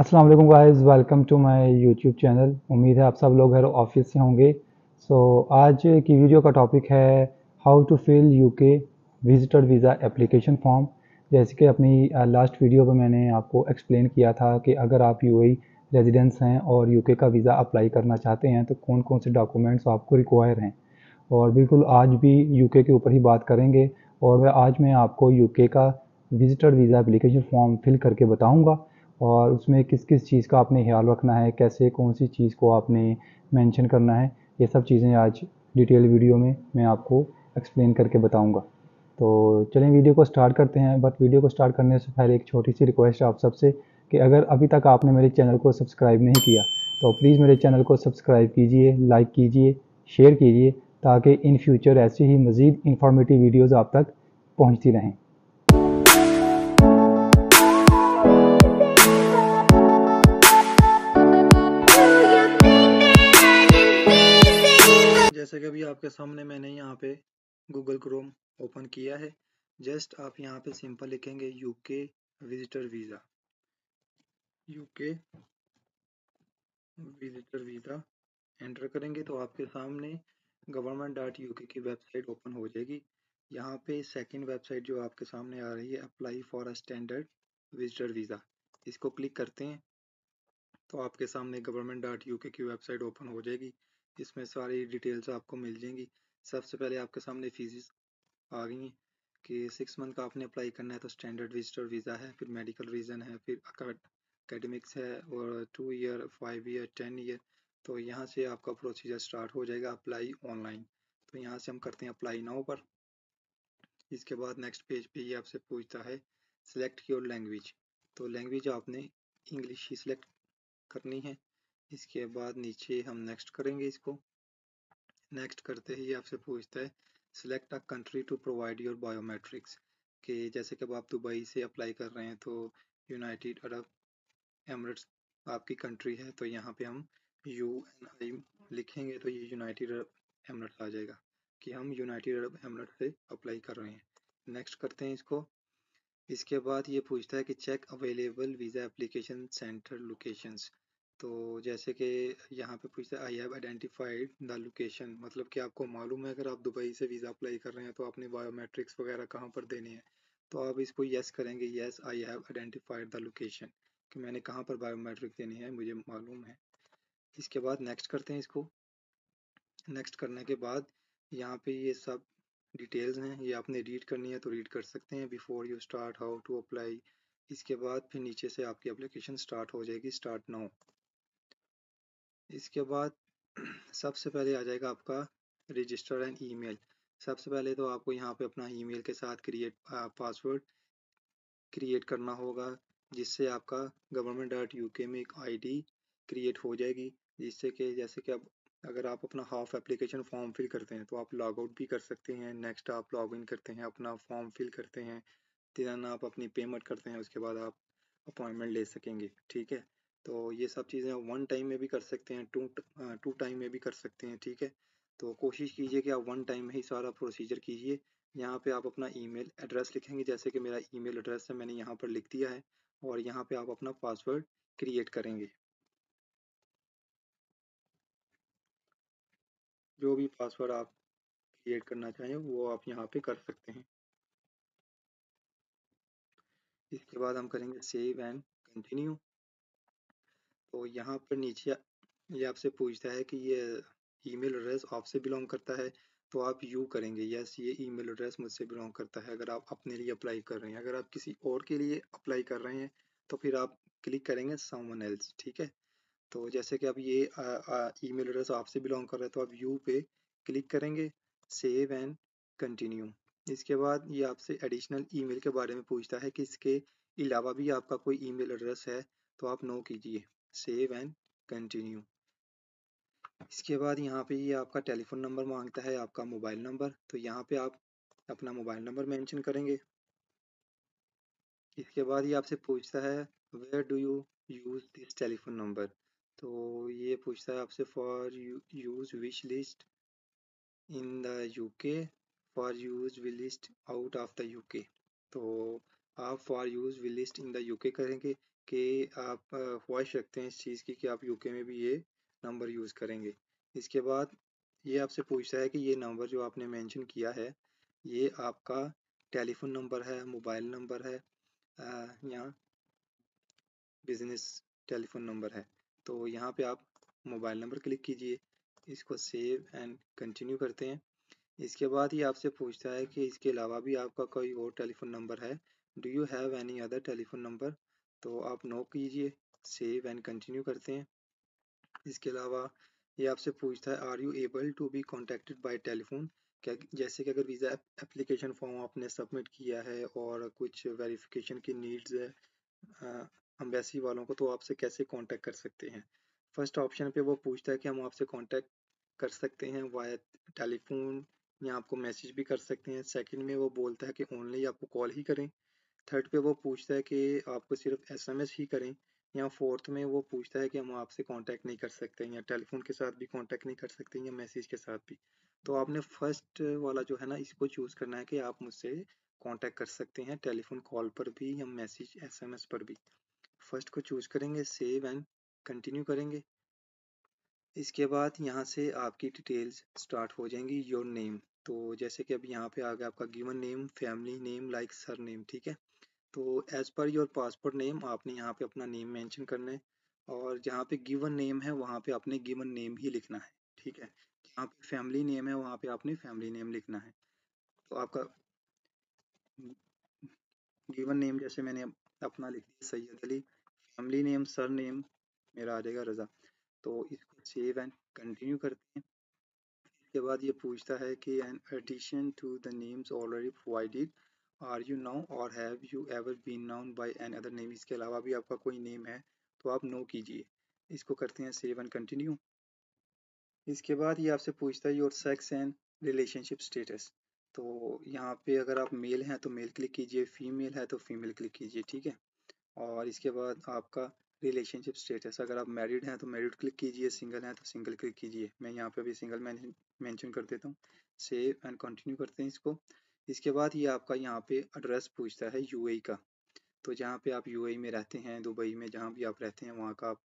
अस्सलाम वालेकुम guys, welcome to my YouTube channel. उम्मीद है आप सब लोग घर ऑफिस से होंगे। सो आज की वीडियो का टॉपिक है how to fill UK visitor visa application form. जैसे कि अपनी लास्ट वीडियो पर मैंने आपको एक्सप्लेन किया था कि अगर आप यूएई रेजिडेंस हैं और यूके का वीज़ा अप्लाई करना चाहते हैं तो कौन कौन से डॉक्यूमेंट्स आपको रिक्वायर हैं, और बिल्कुल आज भी यूके के ऊपर ही बात करेंगे। और आज मैं आपको यूके का visitor visa application form fill करके बताऊँगा और उसमें किस किस चीज़ का आपने ख्याल रखना है, कैसे कौन सी चीज़ को आपने मेंशन करना है, ये सब चीज़ें आज डिटेल वीडियो में मैं आपको एक्सप्लेन करके बताऊंगा। तो चलें वीडियो को स्टार्ट करते हैं। बट वीडियो को स्टार्ट करने से पहले एक छोटी सी रिक्वेस्ट है आप सबसे कि अगर अभी तक आपने मेरे चैनल को सब्सक्राइब नहीं किया तो प्लीज़ मेरे चैनल को सब्सक्राइब कीजिए, लाइक कीजिए, शेयर कीजिए, ताकि इन फ्यूचर ऐसी ही मज़ीद इंफॉर्मेटिव वीडियोज़ आप तक पहुँचती रहें। जैसे कि अभी आपके सामने मैंने यहाँ पे गूगल क्रोम ओपन किया है। जस्ट आप यहाँ पे सिंपल लिखेंगे यूके विजिटर वीज़ा, एंटर करेंगे तो आपके सामने Government.UK की वेबसाइट ओपन हो जाएगी। यहाँ पे सेकंड वेबसाइट जो आपके सामने आ रही है apply for a standard visitor visa, इसको क्लिक करते हैं तो आपके सामने Government.UK की वेबसाइट ओपन हो जाएगी। इसमें सारी डिटेल्स आपको मिल जाएंगी। सबसे पहले आपके सामने फीस आ गई हैं कि 6 मंथ का आपने अप्लाई करना है तो स्टैंडर्ड विजिटर वीज़ा है, फिर मेडिकल रीज़न है, फिर एकेडमिक्स है, और 2 ईयर, 5 ईयर, 10 ईयर। तो यहाँ से आपका प्रोसीजर स्टार्ट हो जाएगा अप्लाई ऑनलाइन। तो यहाँ से हम करते हैं अप्लाई नाउ पर। इसके बाद नेक्स्ट पेज पे ये आपसे पूछता है सिलेक्ट योर लैंग्वेज, तो लैंग्वेज आपने इंग्लिश ही सिलेक्ट करनी है। इसके बाद नीचे हम नेक्स्ट करेंगे। इसको नेक्स्ट करते ही आपसे पूछता है select a country to provide your biometrics, कि जैसे कि आप दुबई से अप्लाई कर रहे हैं तो यूनाइटेड अरब एमिरेट्स आपकी कंट्री है, तो यहाँ पे हम UNI लिखेंगे तो ये यूनाइटेड अरब एमिरेट्स आ जाएगा कि हम यूनाइटेड अरब एमिरेट्स से अप्लाई कर रहे हैं। नेक्स्ट करते हैं इसको। इसके बाद ये पूछता है कि check available visa application centre locations, तो जैसे कि यहाँ पे पूछता है I have identified the location, मतलब कि आपको मालूम है अगर आप दुबई से वीज़ा अप्लाई कर रहे हैं तो आपने बायोमेट्रिक्स वगैरह कहाँ पर देने हैं। तो आप इसको येस करेंगे, yes I have identified the location, कि मैंने कहाँ पर बायोमेट्रिक देनी है मुझे मालूम है। इसके बाद नेक्स्ट करते हैं इसको। नेक्स्ट करने के बाद यहाँ पे ये सब डिटेल्स हैं, ये आपने रीड करनी है तो रीड कर सकते हैं। Before you start how to apply, इसके बाद फिर नीचे से आपकी एप्लीकेशन स्टार्ट हो जाएगी, स्टार्ट नाउ। इसके बाद सबसे पहले आ जाएगा आपका रजिस्टर एंड ईमेल। सबसे पहले तो आपको यहाँ पे अपना ईमेल के साथ पासवर्ड क्रिएट करना होगा, जिससे आपका Government.UK में एक आईडी क्रिएट हो जाएगी, जिससे कि जैसे कि आप अगर आप अपना हाफ एप्लीकेशन फॉर्म फिल करते हैं तो आप लॉग आउट भी कर सकते हैं। नेक्स्ट आप लॉग इन करते हैं, अपना फॉर्म फिल करते हैं, देन आप अपनी पेमेंट करते हैं, उसके बाद आप अपॉइंटमेंट ले सकेंगे। ठीक है, तो ये सब चीज़ें आप 1 टाइम में भी कर सकते हैं, 2 टाइम में भी कर सकते हैं। ठीक है, तो कोशिश कीजिए कि आप 1 टाइम में ही सारा प्रोसीजर कीजिए। यहाँ पे आप अपना ईमेल एड्रेस लिखेंगे, जैसे कि मेरा ईमेल एड्रेस है मैंने यहाँ पर लिख दिया है, और यहाँ पे आप अपना पासवर्ड क्रिएट करेंगे। जो भी पासवर्ड आप क्रिएट करना चाहें वो आप यहाँ पे कर सकते हैं। इसके बाद हम करेंगे सेव एंड कंटिन्यू। तो यहाँ पर नीचे ये आपसे पूछता है कि ये ईमेल एड्रेस आपसे बिलोंग करता है, तो आप यू करेंगे, यस ये ईमेल एड्रेस मुझसे बिलोंग करता है, अगर आप अपने लिए अप्लाई कर रहे हैं। अगर आप किसी और के लिए अप्लाई कर रहे हैं तो फिर आप क्लिक करेंगे समवन एल्स। ठीक है, तो जैसे कि अब ये ईमेल एड्रेस आपसे बिलोंग कर रहा है तो आप यू पे क्लिक करेंगे, सेव एंड कंटिन्यू। इसके बाद ये आपसे एडिशनल ईमेल के बारे में पूछता है कि इसके अलावा भी आपका कोई ईमेल एड्रेस है, तो आप नो कीजिए, सेव एंड कंटिन्यू। इसके बाद यहाँ पे ये आपका टेलीफोन नंबर मांगता है, आपका मोबाइल नंबर, तो यहाँ पे आप अपना मोबाइल नंबर मेंशन करेंगे। इसके बाद ये आपसे पूछता है where do you use this telephone number, तो ये पूछता है आपसे for use wish list in the UK, for use wish list out of the UK, तो आप for use wish list in the UK करेंगे। कि आप ख्वाहिश रखते हैं इस चीज़ की कि आप यूके में भी ये नंबर यूज़ करेंगे। इसके बाद ये आपसे पूछता है कि ये नंबर जो आपने मेंशन किया है ये आपका टेलीफोन नंबर है, मोबाइल नंबर है या बिज़नेस टेलीफोन नंबर है। तो यहाँ पे आप मोबाइल नंबर क्लिक कीजिए, इसको सेव एंड कंटिन्यू करते हैं। इसके बाद ये आपसे पूछता है कि इसके अलावा भी आपका कोई और टेलीफोन नंबर है, do you have any other telephone number. तो आप नो कीजिए, सेव एंड कंटिन्यू करते हैं। इसके अलावा ये आपसे पूछता है are you able to be contacted by telephone, क्या जैसे कि अगर वीज़ा एप्लीकेशन फॉर्म आपने सबमिट किया है और कुछ वेरिफिकेशन की नीड्स है एम्बेसी वालों को, तो आपसे कैसे कांटेक्ट कर सकते हैं। फर्स्ट ऑप्शन पे वो पूछता है कि हम आपसे कांटेक्ट कर सकते हैं वाया टेलीफोन या आपको मैसेज भी कर सकते हैं। सेकंड में वो बोलता है कि ओनली आपको कॉल ही करें। थर्ड पे वो पूछता है कि आपको सिर्फ एसएमएस ही करें। या फोर्थ में वो पूछता है कि हम आपसे कांटेक्ट नहीं कर सकते या टेलीफोन के साथ भी कांटेक्ट नहीं कर सकते या मैसेज के साथ भी। तो आपने फर्स्ट वाला जो है ना इसको चूज़ करना है कि आप मुझसे कांटेक्ट कर सकते हैं टेलीफोन कॉल पर भी या मैसेज एसएमएस पर भी। फर्स्ट को चूज़ करेंगे, सेव एंड कंटिन्यू करेंगे। इसके बाद यहाँ से आपकी डिटेल्स स्टार्ट हो जाएंगी, योर नेम। तो जैसे कि अब यहाँ पे आ गया आपका given name, family name, like surname, ठीक है। तो as per your passport name आपने यहाँ पे अपना नेम मेंशन करना है और जहाँ पे गिवन नेम है वहाँ पे आपने गिवन नेम ही लिखना है, ठीक है। जहाँ पे फैमिली नेम है वहाँ पे आपने फैमिली नेम लिखना है। तो आपका गिवन नेम जैसे मैंने अपना लिख दिया Syed Ali, family name surname मेरा आ जाएगा रज़ा। तो इसको सेव एंड कंटिन्यू करते हैं। इसके बाद ये पूछता है कि an addition to the names already provided are you now or have you ever been known by N other name. इसके अलावा भी आपका कोई नेम है तो आप नो कीजिए, इसको करते हैं सेव एंड कंटिन्यू। इसके बाद ये आपसे पूछता है your sex and relationship status. तो यहाँ पे अगर आप मेल हैं तो मेल क्लिक कीजिए, फीमेल है तो फीमेल क्लिक कीजिए, ठीक है। और इसके बाद आपका रिलेशनशिप स्टेटस, अगर आप मैरिड हैं तो मैरिड क्लिक कीजिए, सिंगल हैं तो सिंगल क्लिक कीजिए। मैं यहाँ पे अभी सिंगल मेंशन कर देता हूँ, सेव एंड कंटिन्यू करते हैं इसको। इसके बाद ये आपका यहाँ पे एड्रेस पूछता है यूएई का। तो जहाँ पे आप यूएई में रहते हैं, दुबई में जहाँ भी आप रहते हैं वहाँ का आप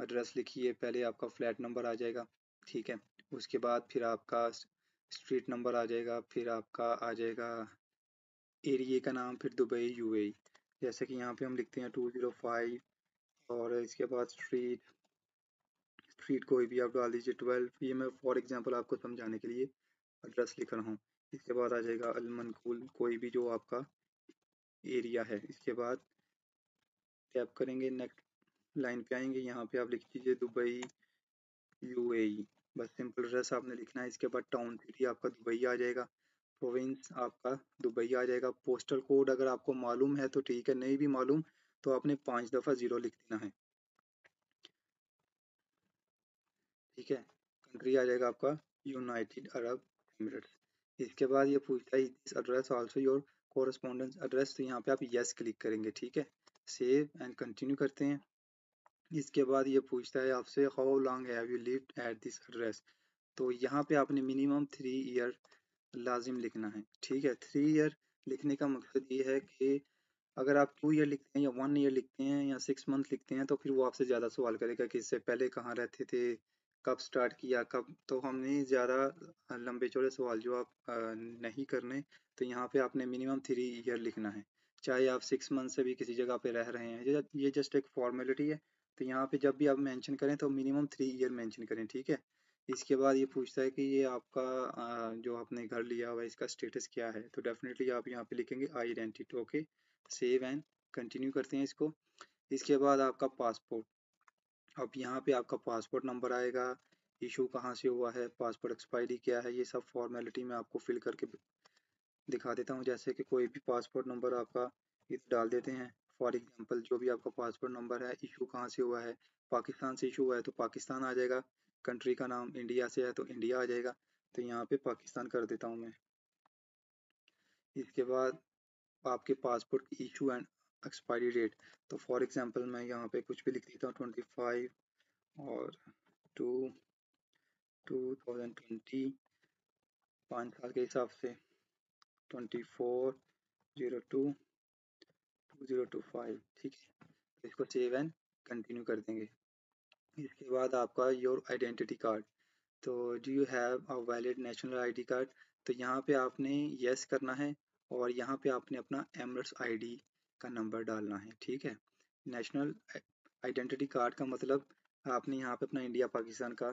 एड्रेस लिखिए। पहले आपका फ्लैट नंबर आ जाएगा, ठीक है। उसके बाद फिर आपका स्ट्रीट नंबर आ जाएगा, फिर आपका आ जाएगा एरिया का नाम, फिर दुबई यूएई। जैसे कि यहाँ पे हम लिखते हैं 205 और इसके बाद स्ट्रीट कोई भी आप डाल दीजिए 12। ये मैं फॉर एग्जांपल आपको समझाने के लिए एड्रेस लिख रहा हूँ। इसके बाद आ जाएगा अलमनकूल, कोई भी जो आपका एरिया है। इसके बाद टैप करेंगे, नेक्स्ट लाइन पे आएंगे, यहाँ पे आप लिख दीजिए दुबई यूएई, बस सिंपल एड्रेस आपने लिखना है। इसके बाद टाउन सिटी आपका दुबई आ जाएगा, प्रोविंस आपका दुबई आ जाएगा। पोस्टल कोड अगर आपको मालूम है तो ठीक है, नहीं भी मालूम तो आपने 5 दफ़ा 0 लिख देना है, ठीक है। कंट्री आ जाएगा आपका यूनाइटेड अरब एमिरेट्स। इसके बाद ये पूछता है this address also your correspondence address. तो यहाँ पे आप येस क्लिक करेंगे, ठीक है। सेव एंड कंटिन्यू करते हैं। इसके बाद ये पूछता है आपसे how long have you lived at this address. तो यहाँ पे आपने मिनिमम 3 ईयर लाजिम लिखना है, ठीक है। 3 ईयर लिखने का मकसद ये है कि अगर आप 2 ईयर लिखते हैं या 1 ईयर लिखते हैं या 6 मंथ लिखते हैं तो फिर वो आपसे ज़्यादा सवाल करेगा कि इससे पहले कहाँ रहते थे, कब स्टार्ट किया, कब। तो हमने ज़्यादा लंबे चौड़े सवाल जो आप नहीं करने, तो यहाँ पे आपने मिनिमम 3 ईयर लिखना है। चाहे आप 6 मंथ से भी किसी जगह पे रह रहे हैं, ये जस्ट एक फॉर्मेलिटी है। तो यहाँ पे जब भी आप मेंशन करें तो मिनिमम 3 ईयर मेंशन करें, ठीक है। इसके बाद ये पूछता है कि ये आपका जो आपने घर लिया हुआ है इसका स्टेटस क्या है। तो डेफिनेटली आप यहाँ पे लिखेंगे I rent it, okay. Save and continue करते हैं इसको। इसके बाद आपका पासपोर्ट, अब यहाँ पे आपका पासपोर्ट नंबर आएगा, इशू कहाँ से हुआ है, पासपोर्ट एक्सपायरी क्या है, ये सब फॉर्मेलिटी में आपको फिल करके दिखा देता हूँ। जैसे कि कोई भी पासपोर्ट नंबर आपका डाल देते हैं, फॉर एग्जाम्पल जो भी आपका पासपोर्ट नंबर है, इशू कहाँ से हुआ है, पाकिस्तान से इशू हुआ है तो पाकिस्तान आ जाएगा, कंट्री का नाम इंडिया से है तो इंडिया आ जाएगा। तो यहाँ पे पाकिस्तान कर देता हूँ मैं। इसके बाद आपके पासपोर्ट की इशू एंड एक्सपायरी डेट, तो फॉर एग्जाम्पल मैं यहाँ पे कुछ भी लिख देता हूँ 25/2/2020, 5 साल के हिसाब से 24/02/2025, ठीक है। इसको सेव एंड कंटिन्यू कर देंगे। इसके बाद आपका योर आइडेंटिटी कार्ड, तो do you have a valid national ID card, तो यहाँ पे आपने येस करना है और यहाँ पे आपने अपना एमिरेट्स आईडी का नंबर डालना है। ठीक है, नेशनल आइडेंटिटी कार्ड का मतलब आपने यहाँ पे अपना इंडिया पाकिस्तान का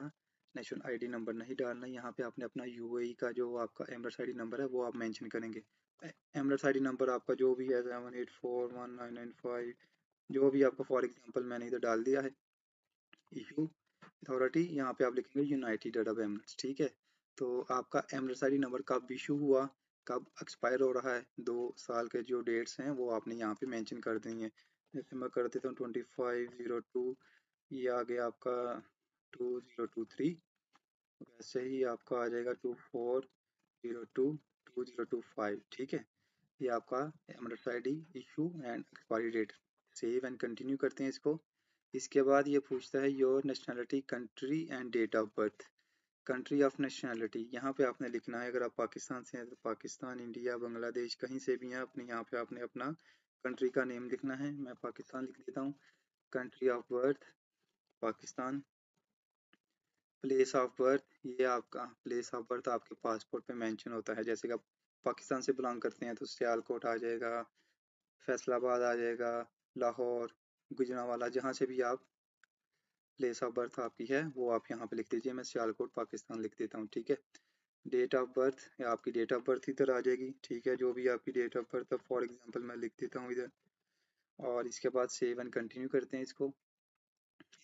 नेशनल आईडी नंबर नहीं डालना, यहाँ पे आपने अपना यूएई का जो आपका एमिरेट्स आईडी नंबर है वो आप मेंशन करेंगे। एमिरेट्स आईडी नंबर आपका जो भी है 7841995 जो भी आपका, फॉर एग्जाम्पल मैंने इधर डाल दिया है इशू अथॉरिटी, यहाँ पे आप लिखेंगे यूनाइटेड अरब एमिरेट्स। ठीक है, तो आपका एमिरेट्स आईडी नंबर कब इशू हुआ, कब एक्सपायर हो रहा है, 2 साल के जो डेट्स हैं वो आपने यहाँ पे मेंशन कर देंगे। जैसे मैं कर देता हूँ 2502, ये आ गया आपका 2023, वैसे ही आपका आ जाएगा 2402 2025। ठीक है, ये आपका Emirates ID issue and expiry date. Save and continue करते हैं इसको। इसके बाद ये पूछता है your nationality country and date of birth, country of nationality यहाँ पे आपने लिखना है, अगर आप पाकिस्तान से हैं तो पाकिस्तान, इंडिया, बांग्लादेश कहीं से भी हैं अपने, यहाँ पे आपने अपना कंट्री का नेम लिखना है। मैं पाकिस्तान लिख देता हूँ, country of birth Pakistan, place of birth, ये आपका प्लेस ऑफ बर्थ आपके पासपोर्ट पे मेंशन होता है, जैसे कि आप पाकिस्तान से बिलोंग करते हैं तो सियालकोट आ जाएगा, फैसलाबाद आ जाएगा, लाहौर, गुजरांवाला, जहाँ से भी आप प्लेस ऑफ बर्थ आपकी है वो आप यहाँ पे लिख दीजिए। मैं सियालकोट पाकिस्तान लिख देता हूँ। ठीक है, डेट ऑफ बर्थ, आपकी डेट ऑफ बर्थ इधर आ जाएगी। ठीक है, जो भी आपकी डेट ऑफ बर्थ है, फॉर एग्जांपल मैं लिख देता हूँ इधर, और इसके बाद सेव एंड कंटिन्यू करते हैं इसको।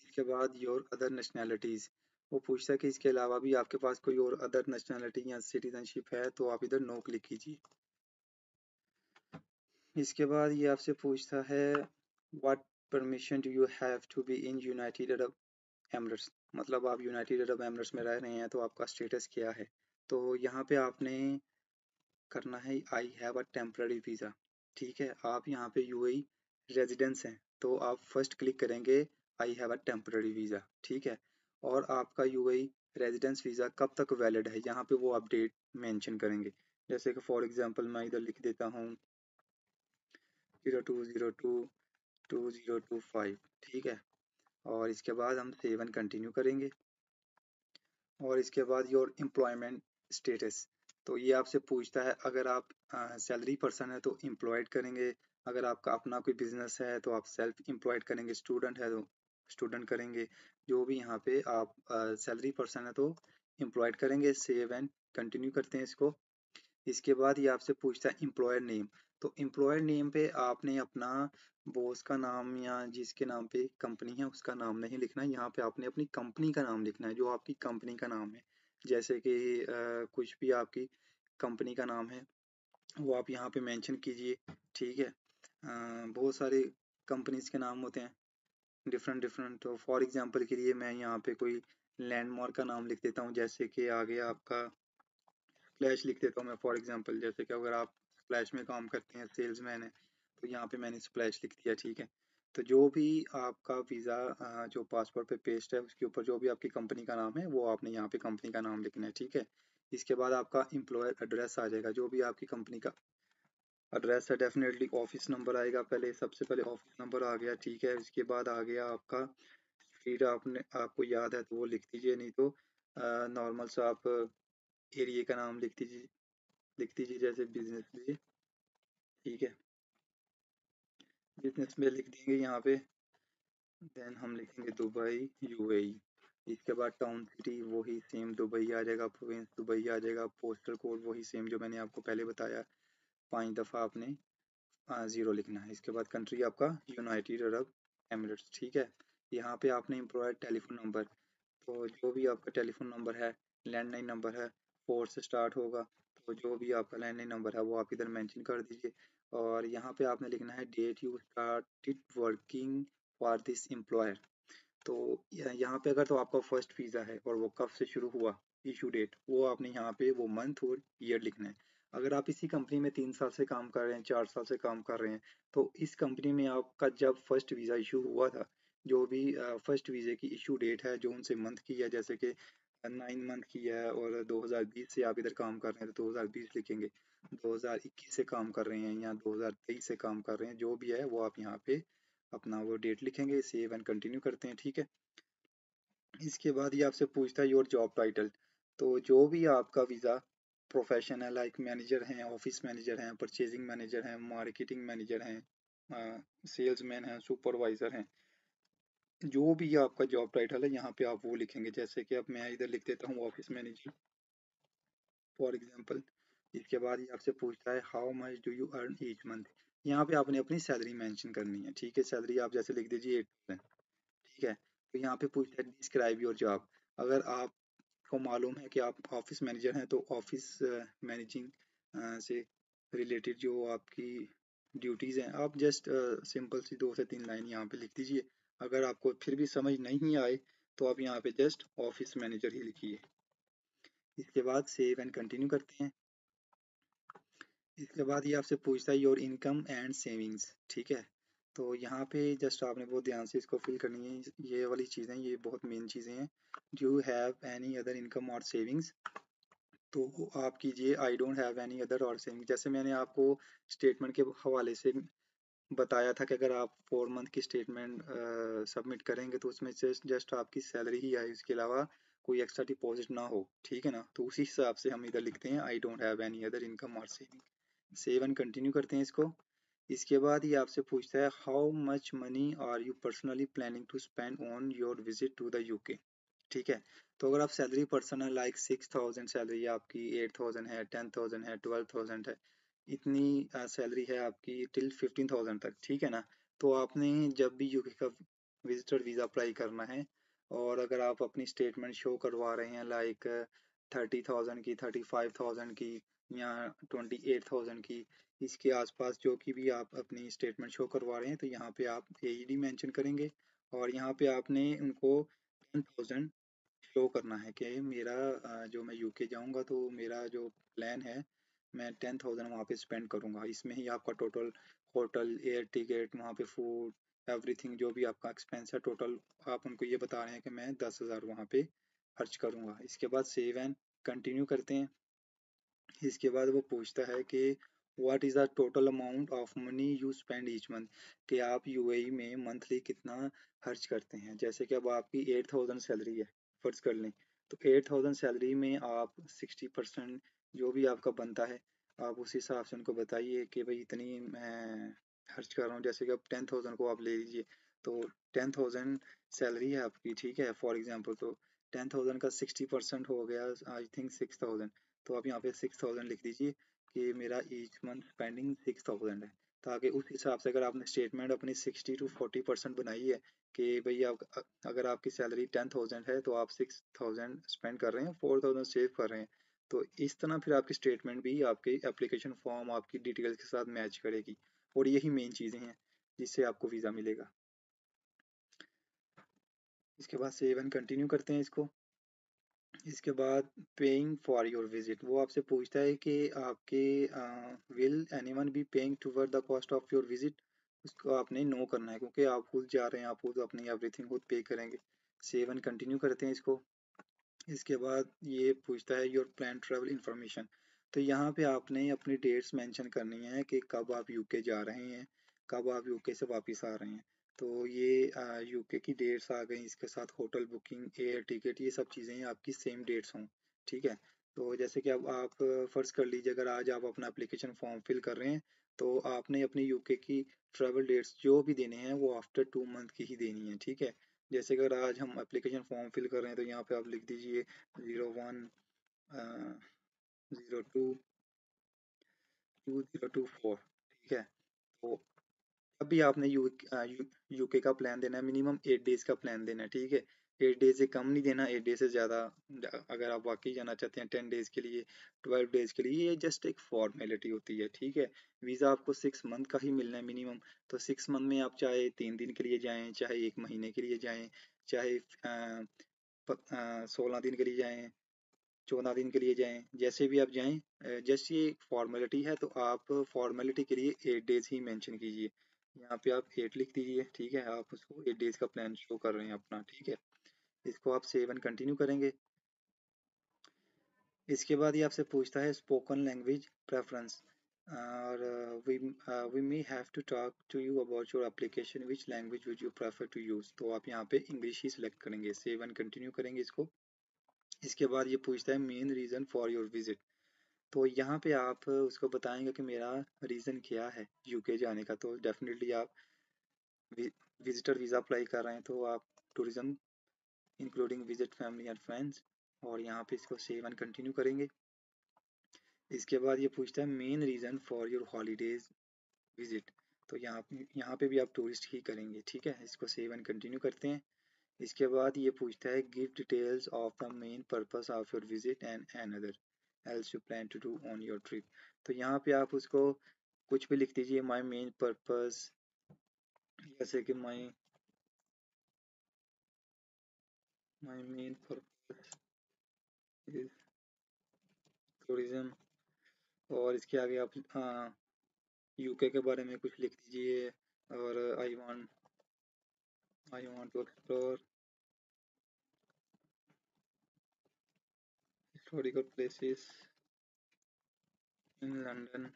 इसके बाद योर अदर नेशनैलिटीज़, वो पूछता है कि इसके अलावा भी आपके पास कोई और अदर नेशनैलिटी या सिटीजनशिप है, तो आप इधर नो क्लिक कीजिए। इसके बाद ये आपसे पूछता है what permission do you have to be in United Arab Emirates, मतलब आप यूनाइटेड अरब एमिरेट्स में रह रहे हैं तो आपका स्टेटस क्या है। तो यहाँ पे आपने करना है I have a temporary visa. ठीक है, आप यहाँ पे यूएई रेजिडेंस हैं तो आप फर्स्ट क्लिक करेंगे I have a temporary visa. ठीक है, और आपका यूएई रेजिडेंस वीज़ा कब तक वैलिड है यहाँ पे वो आप डेट मेंशन करेंगे। जैसे कि फॉर एग्जांपल मैं इधर लिख देता हूँ 0202 2025। ठीक है, और इसके बाद हम सेव एंड कंटिन्यू करेंगे। और इसके बाद योर एम्प्लॉयमेंट स्टेटस, तो ये आपसे पूछता है अगर आप सैलरी पर्सन है तो एम्प्लॉयड करेंगे, अगर आपका अपना कोई बिजनेस है तो आप सेल्फ एम्प्लॉयड करेंगे, स्टूडेंट है तो स्टूडेंट करेंगे, जो भी यहाँ पे आप सैलरी पर्सन है तो एम्प्लॉयड करेंगे। सेव एंड कंटिन्यू करते हैं इसको। इसके बाद ये आपसे पूछता है एम्प्लॉयर नेम, तो एम्प्लॉयर नेम पे आपने अपना बॉस का नाम या जिसके नाम पे कंपनी है उसका नाम नहीं लिखना है, यहाँ पे आपने अपनी कंपनी का नाम लिखना है, जो आपकी कंपनी का नाम है। जैसे कि कुछ भी आपकी कंपनी का नाम है वो आप यहाँ पे मेंशन कीजिए। ठीक है, बहुत सारे कंपनीज के नाम होते हैं डिफरेंट, तो फॉर एग्जांपल के लिए मैं यहाँ पे कोई लैंडमार्क का नाम लिख देता हूँ, जैसे कि आगे आपका फ्लैश लिख देता हूँ मैं फॉर एग्जांपल, जैसे कि अगर आप फ्लैश में काम करते हैं सेल्समैन है तो यहाँ पे मैंने स्प्लैश लिख दिया। ठीक है, तो जो भी आपका वीज़ा जो पासपोर्ट पे पेस्ट है उसके ऊपर जो भी आपकी कंपनी का नाम है वो आपने यहाँ पे कंपनी का नाम लिखना है। ठीक है, इसके बाद आपका एम्प्लॉयर एड्रेस आ जाएगा, जो भी आपकी कंपनी का एड्रेस है डेफिनेटली ऑफिस नंबर आएगा, पहले सबसे पहले ऑफिस नंबर आ गया। ठीक है, इसके बाद आ गया आपका स्ट्रीट, आपने आपको याद है तो वो लिख दीजिए, नहीं तो नॉर्मल सा आप एरिए का नाम लिख दीजिए जैसे बिजनेस में। ठीक है, बिजनेस में लिख देंगे यहाँ पे, देन हम लिखेंगे दुबई यूएई। इसके बाद टाउन सिटी वही सेम दुबई आ जाएगा, प्रोविंस दुबई आ जाएगा, पोस्टल कोड वही सेम जो मैंने आपको पहले बताया, 5 दफ़ा आपने 0 लिखना है। इसके बाद कंट्री आपका यूनाइटेड अरब एमिरेट्स। ठीक है, यहाँ पे आपने एम्प्लॉयर टेलीफोन नंबर, तो जो भी आपका टेलीफोन नंबर है लैंडलाइन नंबर है 4 से स्टार्ट होगा, तो जो भी आपका लैंडलाइन नंबर है वो आप इधर मेंशन कर दीजिए। और यहाँ पे आपने लिखना है date you started working for this employer, तो यहाँ पे अगर तो आपका फर्स्ट वीज़ा है और वो कब से शुरू हुआ इशू डेट, वो आपने यहाँ पे वो मंथ और ईयर लिखना है। अगर आप इसी कंपनी में 3 साल से काम कर रहे हैं, 4 साल से काम कर रहे हैं, तो इस कंपनी में आपका जब फर्स्ट वीज़ा इशू हुआ था, जो भी फर्स्ट वीज़े की इशू डेट है जो उनसे मंथ की है, जैसे कि 9 मंथ की है और 2020 से आप इधर काम कर रहे हैं तो 2020 लिखेंगे, 2021 से काम कर रहे हैं या 2023 से काम कर रहे हैं, जो भी है वो आप यहाँ पे अपना वो डेट लिखेंगे, सेव एंड कंटिन्यू करते हैं। ठीक है, इसके बाद ये आपसे पूछता है योर जॉब टाइटल। तो जो भी आपका वीज़ा प्रोफेशन है, लाइक मैनेजर हैं, ऑफिस मैनेजर हैं, परचेजिंग मैनेजर हैं, मार्केटिंग मैनेजर हैं, सेल्समैन हैं, सुपरवाइज़र हैं, जो भी आपका जॉब टाइटल है यहाँ पे आप वो लिखेंगे। जैसे कि अब मैं इधर लिख देता हूँ ऑफिस मैनेजर फॉर एग्जांपल। इसके बाद ये आपसे पूछता है how much do you earn each month. यहाँ पे आपने अपनी सैलरी मेंशन करनी है। ठीक है, सैलरी आप जैसे लिख दीजिए 8,000। ठीक है, तो यहाँ पे पूछता है डिस्क्राइब योर जॉब। अगर आपको मालूम है कि आप ऑफिस मैनेजर हैं तो ऑफिस मैनेजिंग से रिलेटेड जो आपकी ड्यूटीज़ हैं आप जस्ट सिंपल सी 2 से 3 लाइन यहाँ पे लिख दीजिए। अगर आपको फिर भी समझ नहीं आए तो आप यहाँ पे जस्ट ऑफिस मैनेजर ही लिखिए। इसके बाद सेव एंड कंटिन्यू करते हैं। इसके बाद ये आपसे पूछता है योर इनकम एंड सेविंग्स। ठीक है, तो यहाँ पे जस्ट आपने बहुत ध्यान से इसको फिल करनी है, ये वाली चीज़ें, ये बहुत मेन चीज़ें हैं। Do you have any other income or savings, तो आप कीजिए I don't have any other or saving. जैसे मैंने आपको स्टेटमेंट के हवाले से बताया था कि अगर आप 4 मंथ की स्टेटमेंट सबमिट करेंगे तो उसमें से जस्ट आपकी सैलरी ही आए, उसके अलावा कोई एक्स्ट्रा डिपॉजिट ना हो। ठीक है ना, तो उसी हिसाब से हम इधर लिखते हैं I don't have any other income or saving. Save and continue करते हैं इसको। इसके बाद ये आपसे पूछता है how much money are you personally planning to spend on your visit to the UK. ठीक है, तो अगर आप सैलरी पर्सन है, लाइक 6,000 सैलरी आपकी, 8,000 है, 10,000 है, 12,000 है, इतनी सैलरी है आपकी टिल 15,000 तक। ठीक है ना, तो आपने जब भी यूके का विजिटर वीज़ा अप्लाई करना है और अगर आप अपनी स्टेटमेंट शो करवा रहे हैं लाइक 30,000 की, 35,000 की या 28,000 की, इसके आसपास जो कि भी आप अपनी स्टेटमेंट शो करवा रहे हैं, तो यहाँ पे आप AED मेंशन करेंगे और यहाँ पे आपने उनको 10,000 शो करना है कि मेरा जो मैं यूके जाऊँगा तो मेरा जो प्लान है मैं 10,000 वहाँ पे स्पेंड करूँगा। इसमें ही आपका टोटल होटल, एयर टिकट, वहाँ पे फूड, एवरीथिंग जो भी आपका एक्सपेंस है टोटल, आप उनको ये बता रहे हैं कि मैं 10,000 वहाँ पे खर्च करूँगा। इसके बाद सेव एंड कंटिन्यू करते हैं। इसके बाद वो पूछता है कि what is the total amount of money you spend each month, कि आप UAE में मंथली कितना खर्च करते हैं। जैसे कि अब आपकी 8,000 सैलरी है, फर्ज कर लें, तो 8,000 सैलरी में आप 60% जो भी आपका बनता है आप उस हिसाब से उनको बताइए कि भाई इतनी मैं खर्च कर रहा हूँ। जैसे कि आप 10,000 को आप ले लीजिए, तो 10,000 सैलरी है आपकी। ठीक है, फॉर एग्जांपल, तो 10,000 का 60% हो गया, आई थिंक 6,000, तो आप यहाँ पे 6,000 लिख दीजिए कि मेरा ईच मंथ स्पेंडिंग 6,000 है, ताकि उस हिसाब से अगर आपने स्टेटमेंट अपनी 60 to 40% बनाई है कि भाई आप अगर आपकी सैलरी 10,000 है तो आप 6,000 स्पेंड कर रहे हैं, 4,000 सेव कर रहे हैं, तो इस तरह फिर आपकी स्टेटमेंट भी आपके एप्लीकेशन फॉर्म आपकी डिटेल्स के साथ मैच करेगी। और यही मेन चीज़ें हैं जिससे आपको वीज़ा मिलेगा। इसके बाद सेव एंड कंटिन्यू करते हैं इसको। इसके बाद पेइंग फॉर योर विजिट, वो आपसे पूछता है कि आपके will anyone be paying toward the cost of your visit. उसको आपने नो करना है क्योंकि आप खुद जा रहे हैं, आप खुद अपनी एवरीथिंग खुद पे करेंगे। सेव एंड कंटिन्यू करते हैं इसको। इसके बाद ये पूछता है योर प्लान ट्रैवल इन्फॉर्मेशन। तो यहाँ पे आपने अपनी डेट्स मेंशन करनी है कि कब आप यूके जा रहे हैं, कब आप यूके से वापस आ रहे हैं। तो ये यूके की डेट्स आ गई, इसके साथ होटल बुकिंग, एयर टिकट, ये सब चीज़ें आपकी सेम डेट्स हों। ठीक है, तो जैसे कि अब आप फ़र्ज़ कर लीजिए अगर आज आप अपना एप्लीकेशन फॉर्म फिल कर रहे हैं तो आपने अपनी यूके की ट्रैवल डेट्स जो भी देने हैं वो आफ्टर 2 मंथ की ही देनी है। ठीक है, जैसे अगर आज हम एप्लीकेशन फॉर्म फिल कर रहे हैं तो यहाँ पे आप लिख दीजिए 01/02/2024। ठीक है, तो अब भी आपने यूके का प्लान देना है, मिनिमम 8 डेज़ का प्लान देना है। ठीक है, 8 डेज़ से कम नहीं देना, 8 डेज़ से ज़्यादा अगर आप वाकई जाना चाहते हैं 10 डेज़ के लिए, 12 डेज़ के लिए, ये जस्ट एक फॉर्मेलिटी होती है। ठीक है, वीज़ा आपको 6 मंथ का ही मिलना है मिनिमम, तो 6 मंथ में आप चाहे 3 दिन के लिए जाएं, चाहे 1 महीने के लिए जाएं, चाहे 16 दिन के लिए जाएं, 14 दिन के लिए जाएं, जैसे भी आप जाएँ, जस्ट ये एक फॉर्मेलिटी है। तो आप फॉर्मेलिटी के लिए 8 डेज़ ही मैंशन कीजिए, यहाँ पे आप 8 लिख दीजिए। ठीक है, आप उसको 8 डेज़ का प्लान शो कर रहे हैं अपना। ठीक है, इसको आप सेव एंड कंटिन्यू करेंगे। इसके बाद ये आपसे पूछता है spoken language preference. or we may have to talk to you about your application. Which language would you prefer to use? तो आप यहाँ पे English ही select करेंगे, save and continue करेंगे इसको। इसके बाद ये पूछता है main reason for your visit, तो यहाँ पे आप उसको बताएंगे कि मेरा reason क्या है UK जाने का। तो definitely आप visitor visa apply कर रहे हैं तो आप tourism including visit family and friends, और यहाँ पे इसको save and continue करेंगे। इसके बाद ये पूछता है main reason for your holidays visit, तो यहाँ पे भी आप टूरिस्ट ही करेंगे, ठीक है। इसको सेव एंड कंटिन्यू करते हैं। इसके बाद ये पूछता है give details of the main purpose of your visit and another else you plan to do on your trip, तो यहाँ पे आप उसको कुछ भी लिख दीजिए, माई मेन पर्पस, जैसे कि my main purpose is tourism, और इसके आगे आप यूके के बारे में कुछ लिख दीजिए, और I want to explore historical places in London,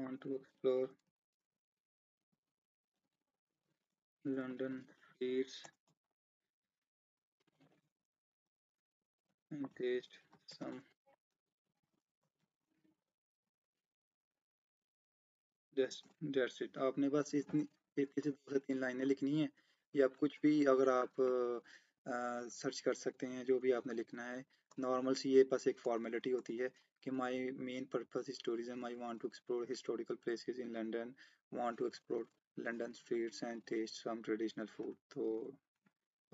want to explore London streets and taste some that's it। आपने बस इतनी से 2 से 3 लाइनें लिखनी है, या आप कुछ भी अगर आप सर्च कर सकते हैं जो भी आपने लिखना है। नॉर्मल सी ये बस एक फॉर्मेलिटी होती है कि my main purpose is tourism, I want to explore historical places in London, want to explore London streets and taste some traditional food. तो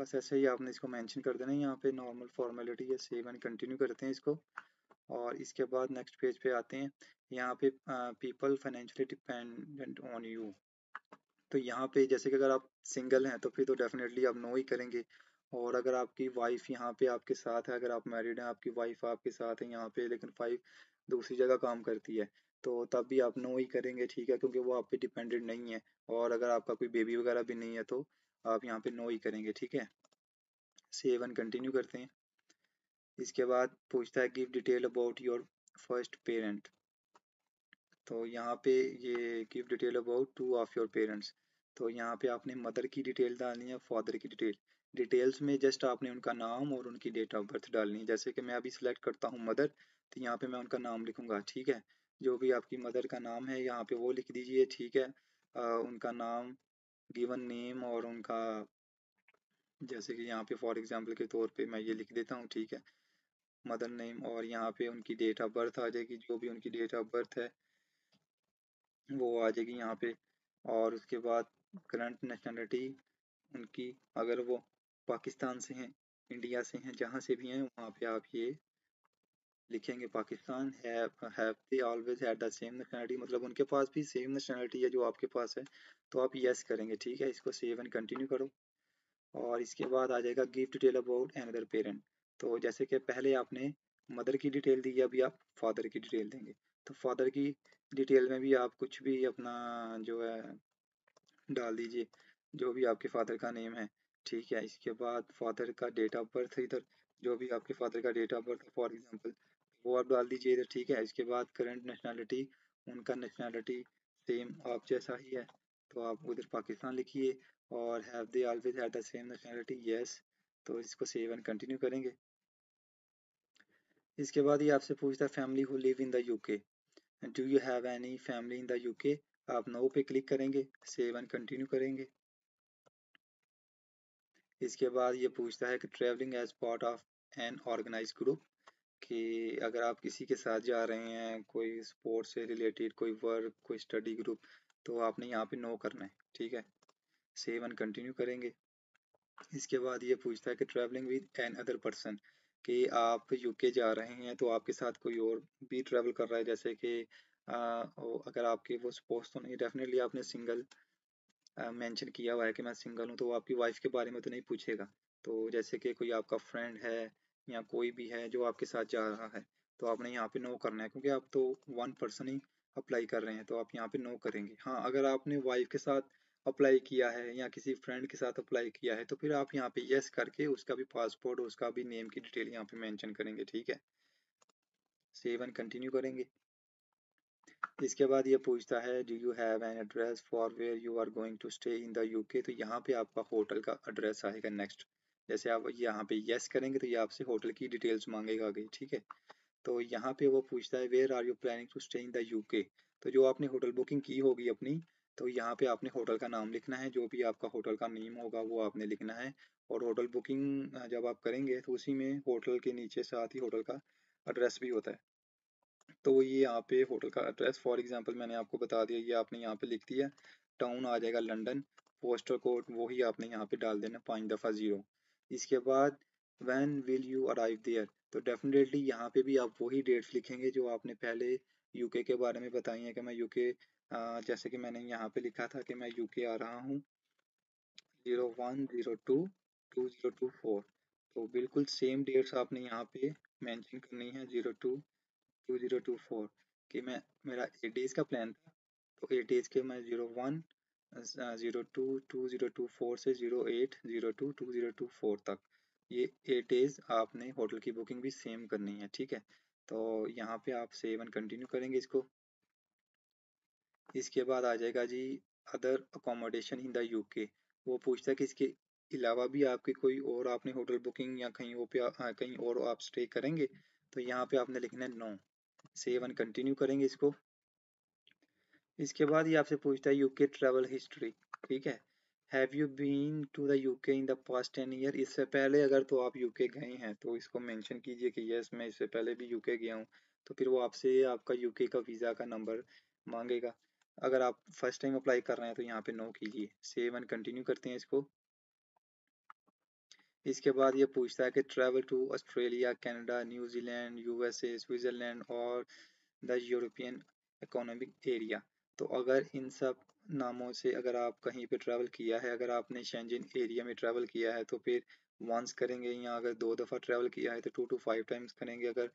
बस ऐसे ही आपने इसको मेंशन कर देना है, यहाँ पे नॉर्मल फॉर्मेलिटी है। सेव एंड कंटिन्यू करते हैं इसको, और इसके बाद नेक्स्ट पेज पे आते हैं। यहाँ पे people financially dependent on you, तो यहाँ पे जैसे कि अगर आप सिंगल हैं तो फिर तो डेफिनेटली आप नो ही करेंगे, और अगर आपकी वाइफ यहाँ पे आपके साथ है, अगर आप मैरिड हैं आपकी वाइफ आपके साथ है यहाँ पे, लेकिन वाइफ दूसरी जगह काम करती है, तो तब भी आप नो ही करेंगे, ठीक है, क्योंकि वो आप पे डिपेंडेंट नहीं है। और अगर आपका कोई बेबी वगैरह भी नहीं है तो आप यहाँ पे नो ही करेंगे, ठीक है। सेव एंड कंटिन्यू करते हैं। इसके बाद पूछता है give detail about your first parent, तो यहाँ पे ये give detail about 2 of your parents, तो यहाँ पे आपने मदर की डिटेल डालनी है, फादर की डिटेल। डिटेल्स में जस्ट आपने उनका नाम और उनकी डेट ऑफ बर्थ डालनी है। जैसे कि मैं अभी सिलेक्ट करता हूँ मदर, तो यहाँ पे मैं उनका नाम लिखूंगा, ठीक है, जो भी आपकी मदर का नाम है यहाँ पे वो लिख दीजिए, ठीक है। उनका नाम, गिवन नेम, और उनका, जैसे कि यहाँ पे फॉर एग्जांपल के तौर पे मैं ये लिख देता हूँ, ठीक है, मदर नेम, और यहाँ पे उनकी डेट ऑफ बर्थ आ जाएगी, जो भी उनकी डेट ऑफ बर्थ है वो आ जाएगी यहाँ पे। और उसके बाद करंट नेशनलिटी उनकी, अगर वो पाकिस्तान से हैं, इंडिया से हैं, जहाँ से भी हैं वहाँ पे आप ये लिखेंगे Pakistan. Have they always had the same nationality, मतलब उनके पास भी सेम नेशनलिटी है जो आपके पास है, तो आप यस करेंगे, ठीक है। इसको सेव एंड कंटिन्यू करो। और इसके बाद आ जाएगा give detail about another parent, तो जैसे कि पहले आपने मदर की डिटेल दी है, अभी आप फादर की डिटेल देंगे, तो फादर की डिटेल में भी आप कुछ भी अपना जो है डाल दीजिए, जो भी आपके फादर का नेम है, ठीक है। इसके बाद फादर का डेट ऑफ बर्थ, इधर जो भी आपके फादर का डेट ऑफ बर्थ है फॉर एग्जाम्पल वो आप डाल दीजिए इधर, ठीक है। इसके बाद करंट नेशनलिटी, उनका नेशनलिटी सेम आप जैसा ही है तो आप उधर पाकिस्तान लिखिए। और have they always had the same nationality, yes, तो इसको सेव एंड कंटिन्यू करेंगे। इसके बाद ये आपसे पूछता है family who live in the UK, do you have any family in the UK, आप नो पे क्लिक करेंगे, सेव एंड कंटिन्यू करेंगे। इसके बाद ये पूछता है कि travelling as part of an organised group, कि अगर आप किसी के साथ जा रहे हैं, कोई स्पोर्ट्स से रिलेटेड, कोई वर्क, कोई स्टडी ग्रुप, तो आपने यहाँ पे नो करना है, ठीक है, सेव एंड कंटिन्यू करेंगे। इसके बाद ये पूछता है कि travelling with N other person, कि आप यूके जा रहे हैं तो आपके साथ कोई और भी ट्रैवल कर रहा है, जैसे कि अगर आपके वो स्पोर्ट्स तो नहीं, डेफिनेटली आपने सिंगल मेंशन किया हुआ है कि मैं सिंगल हूँ, तो आपकी वाइफ के बारे में तो नहीं पूछेगा, तो जैसे कि कोई आपका फ्रेंड है या कोई भी है जो आपके साथ जा रहा है, तो आपने यहाँ पे नो करना है, क्योंकि आप तो 1 पर्सन ही अप्लाई कर रहे हैं, तो आप यहाँ पे नो करेंगे। हाँ, अगर आपने वाइफ के साथ अप्लाई किया है या किसी फ्रेंड के साथ अप्लाई किया है, तो फिर आप यहाँ पे यस करके उसका भी पासपोर्ट, उसका भी नेम की डिटेल यहाँ पे मेंशन करेंगे। ठीक है, सेव एंड कंटिन्यू करेंगे। इसके बाद ये पूछता है do you have an address for where you are going to stay in the UK, तो यहाँ पे आपका होटल का एड्रेस आएगा नेक्स्ट। जैसे आप यहाँ पे यस करेंगे तो ये आपसे होटल की डिटेल्स मांगेगा आगे। ठीक है, तो यहाँ पे वो पूछता है where are you planning to stay in the UK, तो जो आपने होटल बुकिंग की होगी अपनी, तो यहाँ पे आपने होटल का नाम लिखना है, जो भी आपका होटल का नेम होगा वो आपने लिखना है। और होटल बुकिंग जब आप करेंगे तो उसी में होटल के नीचे साथ ही होटल का एड्रेस भी होता है, तो ये यहाँ पे होटल का एड्रेस फॉर एग्जांपल मैंने आपको बता दिया, ये आपने यहाँ पे लिख दिया। टाउन आ जाएगा लंदन, पोस्टल कोड वो ही आपने यहाँ पे डाल देना 500। इसके बाद when will you arrive there, तो डेफिनेटली यहाँ पे भी आप वही डेट्स लिखेंगे जो आपने पहले यूके के बारे में बताई है कि मैं यूके, जैसे कि मैंने यहाँ पे लिखा था कि मैं यूके आ रहा हूँ 01/02/2024, तो बिल्कुल सेम डेट्स आपने यहाँ पे मेंशन करनी है 02/2024 कि मैं, मेरा 8 डेज़ का प्लान था, तो 8 डेज़ के मैं 01/02/2024 से 08/02/2024 तक, ये 8 डेज़ आपने होटल की बुकिंग भी सेम करनी है। ठीक है, तो यहाँ पे आप सेव एंड कंटिन्यू करेंगे इसको। इसके बाद आ जाएगा जी other accommodation in the UK, वो पूछता है कि इसके अलावा भी आपके कोई और आपने होटल बुकिंग या कहीं कहीं और आप स्टे करेंगे, तो यहाँ पे आपने लिखना है नो। सेव एंड कंटिन्यू करेंगे इसको। इसके बाद ये आपसे पूछता है यूके ट्रैवल हिस्ट्री। ठीक है, have you been to the UK in the past 10 year, इससे पहले अगर तो आप यूके गए हैं तो इसको मेंशन कीजिए कि यस मैं इससे पहले भी यूके गया हूँ, तो फिर वो आपसे आपका यूके का वीज़ा का नंबर मांगेगा। अगर आप फर्स्ट टाइम अप्लाई कर रहे हैं तो यहाँ पे नो कीजिए। सेव एंड कंटिन्यू करते हैं इसको। इसके बाद ये पूछता है कि travel to Australia, Canada, New Zealand, USA, Switzerland और द यूरोपियन इकोनॉमिक एरिया, तो अगर इन सब नामों से अगर आप कहीं पे ट्रैवल किया है, अगर आपने शेंजन एरिया में ट्रैवल किया है तो फिर वंस करेंगे, या अगर 2 दफ़ा ट्रैवल किया है तो 2 to 5 टाइम्स करेंगे। अगर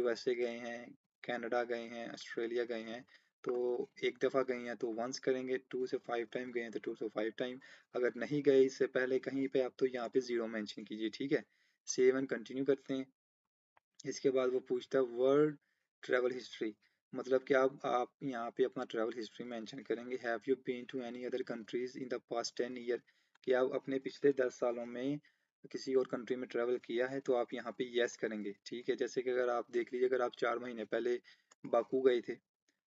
यूएसए गए हैं, कनाडा गए हैं, ऑस्ट्रेलिया गए हैं, तो 1 दफ़ा गए हैं तो वंस करेंगे, 2 से 5 टाइम गए हैं तो 2 से 5 टाइम। अगर नहीं गए इससे पहले कहीं पे आप, तो यहाँ पे 0 मेंशन कीजिए। ठीक है, सेव एंड कंटिन्यू करते हैं। इसके बाद वो पूछता है वर्ल्ड ट्रैवल हिस्ट्री, मतलब कि आप यहाँ पे अपना ट्रैवल हिस्ट्री मेंशन करेंगे। Have you been to any other countries in the past 10 year, कि आप अपने पिछले 10 सालों में किसी और कंट्री में ट्रैवल किया है, तो आप यहाँ पे येस करेंगे। ठीक है, जैसे कि अगर आप देख लीजिए, अगर आप 4 महीने पहले बाकू गए थे,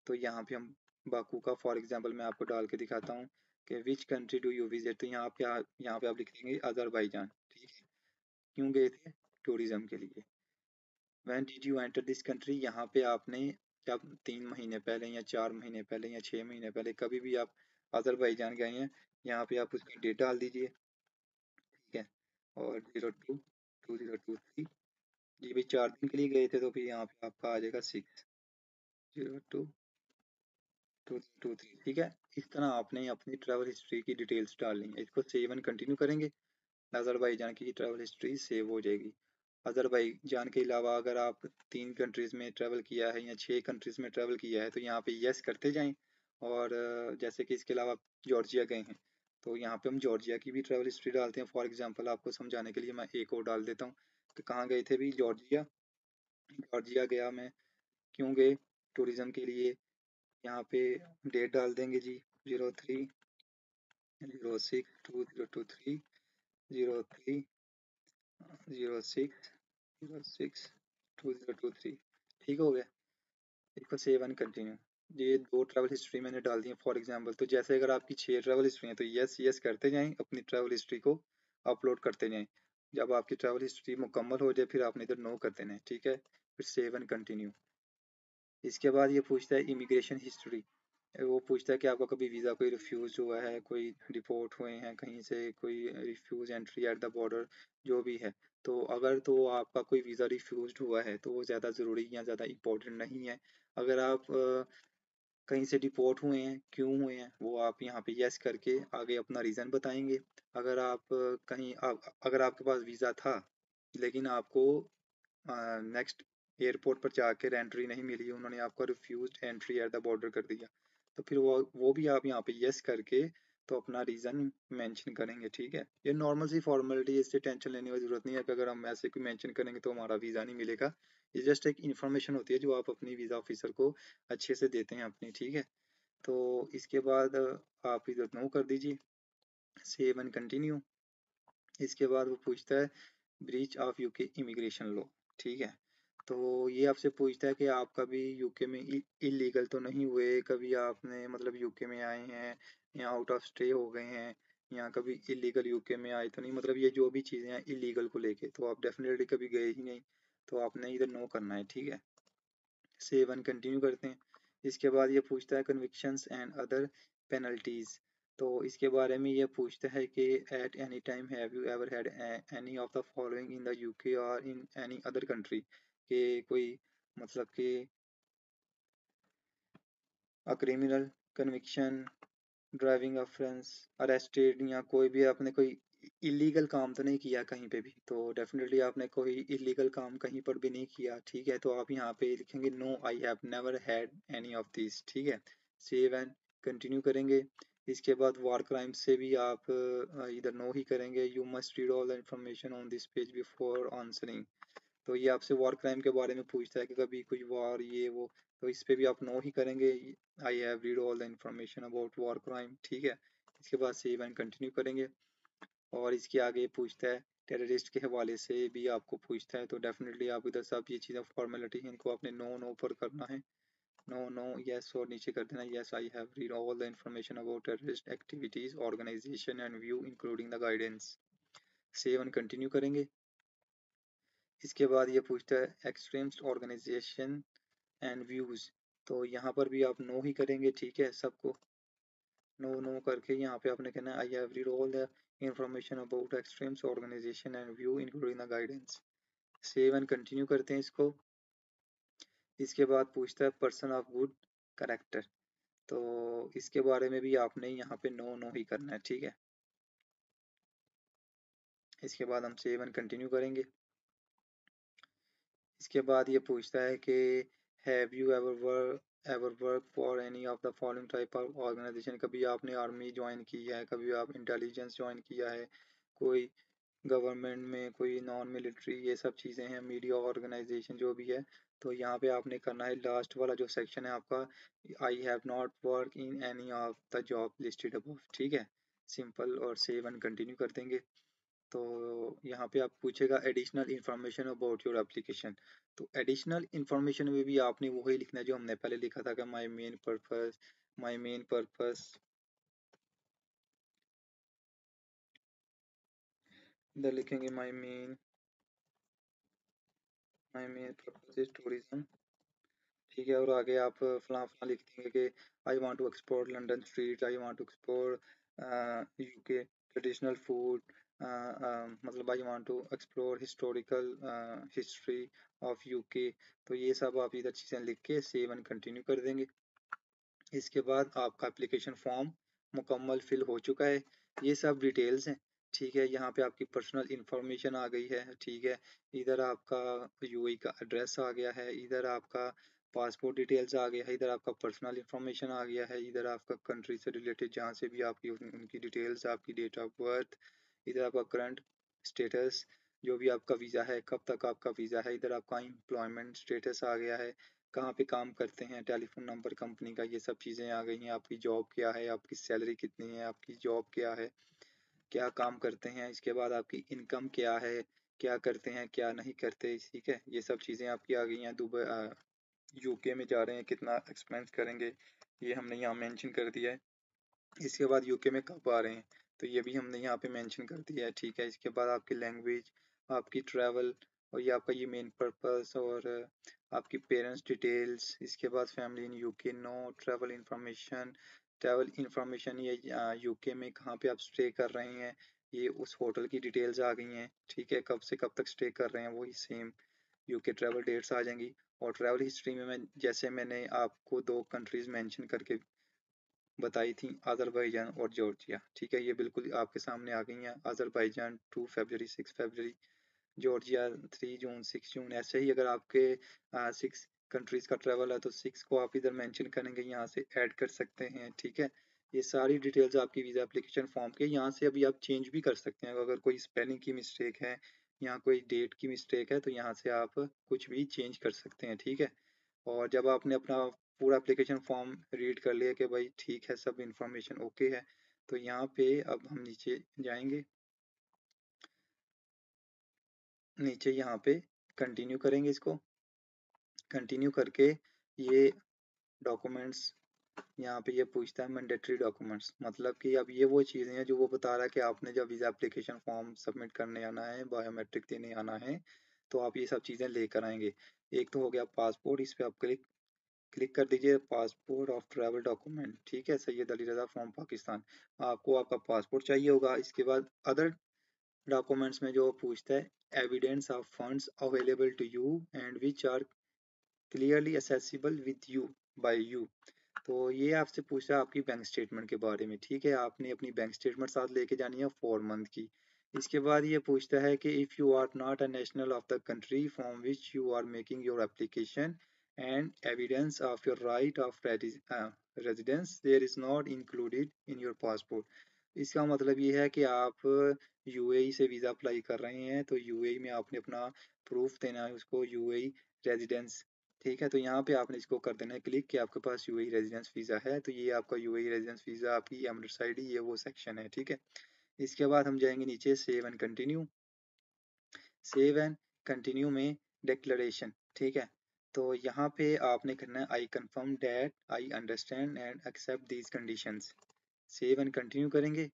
तो यहाँ पे हम बाकू का फॉर एग्जांपल मैं आपको डाल के दिखाता हूँ कि which country do you visit, तो यहाँ पे आप लिख देंगे अजरबैजान। ठीक है, क्यों गए थे, टूरिज्म के लिए। When did you enter this country, यहाँ पे आपने जब 3 महीने पहले या 4 महीने पहले या 6 महीने पहले कभी भी आप अजरबैजान गए हैं, यहाँ पे आप उसकी डेट डाल दीजिए। ठीक है, और 02/2023, ये भी 4 दिन के लिए गए थे, तो फिर यहाँ पे आपका आ जाएगा 6/02/2023। ठीक है, इस तरह आपने अपनी ट्रैवल हिस्ट्री की डिटेल्स डालनी है। इसको सेव एंड कंटिन्यू करेंगे। अजरबैजान की ट्रैवल हिस्ट्री सेव हो जाएगी। अजरबैजान के अलावा अगर आप 3 कंट्रीज़ में ट्रैवल किया है या 6 कंट्रीज़ में ट्रैवल किया है, तो यहाँ पे यस करते जाएं। और जैसे कि इसके अलावा आप जॉर्जिया गए हैं, तो यहाँ पे हम जॉर्जिया की भी ट्रैवल हिस्ट्री डालते हैं। फॉर एग्जाम्पल आपको समझाने के लिए मैं एक और डाल देता हूँ कि कहाँ गए थे भी, जॉर्जिया गया मैं, क्यों गए, टूरिज़म के लिए। यहाँ पे डेट डाल देंगे जी 03/06/2023 ठीक हो गया। इसको सेव एंड कंटिन्यू। ये 2 ट्रैवल हिस्ट्री मैंने डाल दी है फॉर एग्जांपल। तो जैसे अगर आपकी 6 ट्रैवल हिस्ट्री हैं, तो यस करते जाएं, अपनी ट्रैवल हिस्ट्री को अपलोड करते जाएं। जब आपकी ट्रैवल हिस्ट्री मुकम्मल हो जाए फिर आपने इधर नो कर देना है। ठीक है, फिर सेव एंड कंटिन्यू। इसके बाद ये पूछता है इमिग्रेशन हिस्ट्री, वो पूछता है कि आपका कभी वीज़ा कोई रिफ्यूज़ हुआ है, कोई डिपोर्ट हुए हैं कहीं से, कोई refuse entry at the border, जो भी है। तो अगर तो आपका कोई वीज़ा रिफ्यूज़ हुआ है तो वो ज़्यादा ज़रूरी या ज़्यादा इम्पोर्टेंट नहीं है। अगर आप कहीं से डिपोर्ट हुए हैं, क्यों हुए हैं, वो आप यहाँ पे येस करके आगे अपना रीज़न बताएंगे। अगर आप अगर आपके पास वीज़ा था लेकिन आपको नेक्स्ट एयरपोर्ट पर जाकर एंट्री नहीं मिली, उन्होंने आपका refuse entry at the border कर दिया, तो फिर वो भी आप यहाँ पे येस करके तो अपना रीजन मेंशन करेंगे। ठीक है, ये नॉर्मल सी फॉर्मेलिटी, इससे टेंशन लेने की जरूरत नहीं है कि अगर हम ऐसे कोई मेंशन करेंगे तो हमारा वीज़ा नहीं मिलेगा। ये जस्ट एक इन्फॉर्मेशन होती है जो आप अपनी वीज़ा ऑफिसर को अच्छे से देते हैं अपनी। ठीक है, तो इसके बाद आप इधर नो कर दीजिए, सेव एंड कंटिन्यू। इसके बाद वो पूछता है breach of UK immigration law. ठीक है, तो ये आपसे पूछता है कि आप कभी यूके में इलीगल तो नहीं हुए, कभी आपने मतलब यूके में आए हैं या आउट ऑफ स्टे हो गए हैं या कभी इलीगल यूके में आए तो नहीं, मतलब ये जो भी चीज़ें हैं इलीगल को लेके तो आप डेफिनेटली कभी गए ही नहीं, तो आपने इधर नो करना है। ठीक है, सेव एंड कंटिन्यू करते हैं। इसके बाद ये पूछता है कन्विक्शंस एंड अदर पेनल्टीज़, तो इसके बारे में ये पूछता है कि at any time have you ever had any of the following in the UK और इन एनी अदर कंट्री, के कोई मतलब कि a criminal conviction, driving offence, arrested या कोई भी आपने कोई इलीगल काम तो नहीं किया कहीं पे भी, तो डेफिनेटली आपने कोई इलीगल काम कहीं पर भी नहीं किया। ठीक है, तो आप यहाँ पे लिखेंगे no I have never had any of this. ठीक है, सेव एंड कंटिन्यू करेंगे। इसके बाद वार क्राइम से भी आप इधर नो ही करेंगे। You must read all the information on this page before answering, तो ये आपसे वार क्राइम के बारे में पूछता है कि कभी कुछ वार ये वो, तो इस पे भी आप नो ही करेंगे। I have read all the information about war crime. ठीक है, इसके बाद सेव एंड कंटिन्यू करेंगे। और इसके आगे पूछता है टेररिस्ट के हवाले से भी आपको पूछता है, तो डेफिनेटली आप इधर सब ये चीज़ें फॉर्मेलिटी हैं, इनको आपने नो नो पर करना है, नो नो यस और नीचे कर देना yes I have read all the information about terrorist activities organisation and view including the guidance. Save and continue करेंगे। इसके बाद ये पूछता है एक्सट्रीमिस्ट ऑर्गेनाइजेशन एंड व्यूज, तो यहाँ पर भी आप नो ही करेंगे। ठीक है, सबको नो नो करके यहाँ पे आपने कहना I have read all the information about extremist organisation and view including the guidance. Save and continue करते हैं इसको। इसके बाद पूछता है पर्सन ऑफ गुड करैक्टर, तो इसके बारे में भी आपने यहाँ पे नो नो ही करना है। ठीक है, इसके बाद हम सेव एंड कंटिन्यू करेंगे। इसके बाद ये पूछता है कि have you ever work for any of the following type of organisation, कभी आपने आर्मी ज्वाइन की है, कभी आप इंटेलिजेंस ज्वाइन किया है, कोई गवर्नमेंट में, कोई नॉन मिलिट्री, ये सब चीज़ें हैं, मीडिया ऑर्गेनाइजेशन जो भी है, तो यहाँ पे आपने करना है लास्ट वाला जो सेक्शन है आपका I have not work in any of the job listed above. ठीक है, सिंपल। और सेव एंड कंटिन्यू कर देंगे। तो यहाँ पे आप पूछेगा additional information about your application, तो एडिशनल इन्फॉर्मेशन में भी आपने वही लिखना है जो हमने पहले लिखा था कि माई मेन पर्पस इधर लिखेंगे my main purpose is tourism. ठीक है, और आगे आप फलां फलां लिख देंगे कि I want to explore London street, I want to explore UK traditional food, मतलब I want to explore historical history of UK, तो ये सब आप इधर चीज़ें लिख के सेव एंड कंटिन्यू कर देंगे। इसके बाद आपका एप्लीकेशन फॉर्म मुकम्मल फिल हो चुका है, ये सब डिटेल्स हैं। ठीक है, यहाँ पे आपकी पर्सनल इन्फॉर्मेशन आ गई है। ठीक है, इधर आपका यूएई का एड्रेस आ गया है, इधर आपका पासपोर्ट डिटेल्स आ गया है, इधर आपका पर्सनल इन्फॉर्मेशन आ गया है, इधर आपका कंट्री से रिलेटेड जहाँ से भी आपकी उनकी डिटेल्स, आपकी डेट ऑफ बर्थ, इधर आपका करंट स्टेटस, जो भी आपका वीज़ा है कब तक आपका वीज़ा है, इधर आपका एम्प्लॉयमेंट स्टेटस आ गया है, कहाँ पे काम करते हैं, टेलीफोन नंबर कंपनी का, ये सब चीज़ें आ गई हैं। आपकी जॉब क्या है, आपकी सैलरी कितनी है, आपकी जॉब क्या है, क्या काम करते हैं, इसके बाद आपकी इनकम क्या है, क्या करते हैं क्या नहीं करते। ठीक है, ये सब चीज़ें आपकी आ गई हैं। दुबई यूके में जा रहे हैं कितना एक्सपेंस करेंगे, ये हमने यहाँ मेंशन कर दिया है। इसके बाद यूके में कब आ रहे हैं, तो ये भी हमने यहाँ पे मेंशन कर दिया है। ठीक है, इसके बाद आपकी लैंग्वेज, आपकी ट्रैवल और ये आपका ये मेन पर्पस और आपकी पेरेंट्स डिटेल्स। इसके बाद family in UK, no travel information, travel information, ये यूके में कहाँ पे आप स्टे कर रहे हैं, ये उस होटल की डिटेल्स आ गई हैं। ठीक है, कब से कब तक स्टे कर रहे हैं, वही सेम यूके ट्रैवल डेट्स आ जाएंगी। और ट्रैवल हिस्ट्री में जैसे मैंने आपको दो कंट्रीज मेंशन करके बताई थी, अज़रबैजान और जॉर्जिया। ठीक है, ये बिल्कुल आपके सामने आ गई हैं। अज़रबैजान 2 फरवरी 6 फरवरी, जॉर्जिया 3 जून 6 जून। ऐसे ही अगर आपके 6 कंट्रीज़ का ट्रैवल है तो 6 को आप इधर मेंशन करेंगे, यहाँ से ऐड कर सकते हैं। ठीक है, ये सारी डिटेल्स आपकी वीज़ा एप्लीकेशन फॉर्म के। यहाँ से अभी आप चेंज भी कर सकते हैं, अगर कोई स्पेलिंग की मिस्टेक है या कोई डेट की मिस्टेक है तो यहाँ से आप कुछ भी चेंज कर सकते हैं, ठीक है। और जब आपने अपना पूरा एप्लीकेशन फॉर्म रीड कर लिया कि भाई ठीक है सब इन्फॉर्मेशन ओके है, तो यहाँ पे अब हम नीचे जाएंगे, नीचे यहाँ पे कंटिन्यू करेंगे, इसको कंटिन्यू करके ये डॉक्यूमेंट्स यहाँ पे ये पूछता है मैंडेटरी डॉक्यूमेंट्स, मतलब कि अब ये वो चीज़ें हैं जो वो बता रहा है कि आपने जब वीज़ा एप्लीकेशन फॉर्म सबमिट करने आना है, बायोमेट्रिक देने आना है, तो आप ये सब चीज़ें लेकर आएंगे। एक तो हो गया पासपोर्ट, इस पर आप क्लिक कर दीजिए, पासपोर्ट ऑफ ट्रैवल डॉक्यूमेंट, ठीक है, सैयद अली रजा फ्रॉम पाकिस्तान, आपको आपका पासपोर्ट चाहिए होगा। इसके बाद अदर डॉक्यूमेंट्स में जो पूछता है evidence of funds available to you and which are clearly accessible with you by you, तो ये आपसे पूछा आपकी बैंक स्टेटमेंट के बारे में, ठीक है, आपने अपनी बैंक स्टेटमेंट साथ लेके जानी है 4 मंथ की। इसके बाद ये पूछता है कि if you are not a national of the country from which you are making your application and evidence of your right of residence there is not included in your passport। इसका मतलब ये है कि आप UAE से visa apply कर रहे हैं तो UAE में आपने अपना प्रूफ देना है उसको UAE रेजिडेंस, ठीक है, तो यहाँ पे आपने इसको कर देना है क्लिक कि आपके पास UAE रेजिडेंस वीज़ा है, तो ये आपका UAE रेजिडेंस वीज़ा, आपकी एमिरेट्स आईडी, ये वो सेक्शन है, ठीक है। इसके बाद हम जाएंगे नीचे save and continue, save and continue में डिक्लेरेशन, ठीक है, तो यहाँ पे आपने करना है I confirm that I understand and accept these conditions, save and continue करेंगे।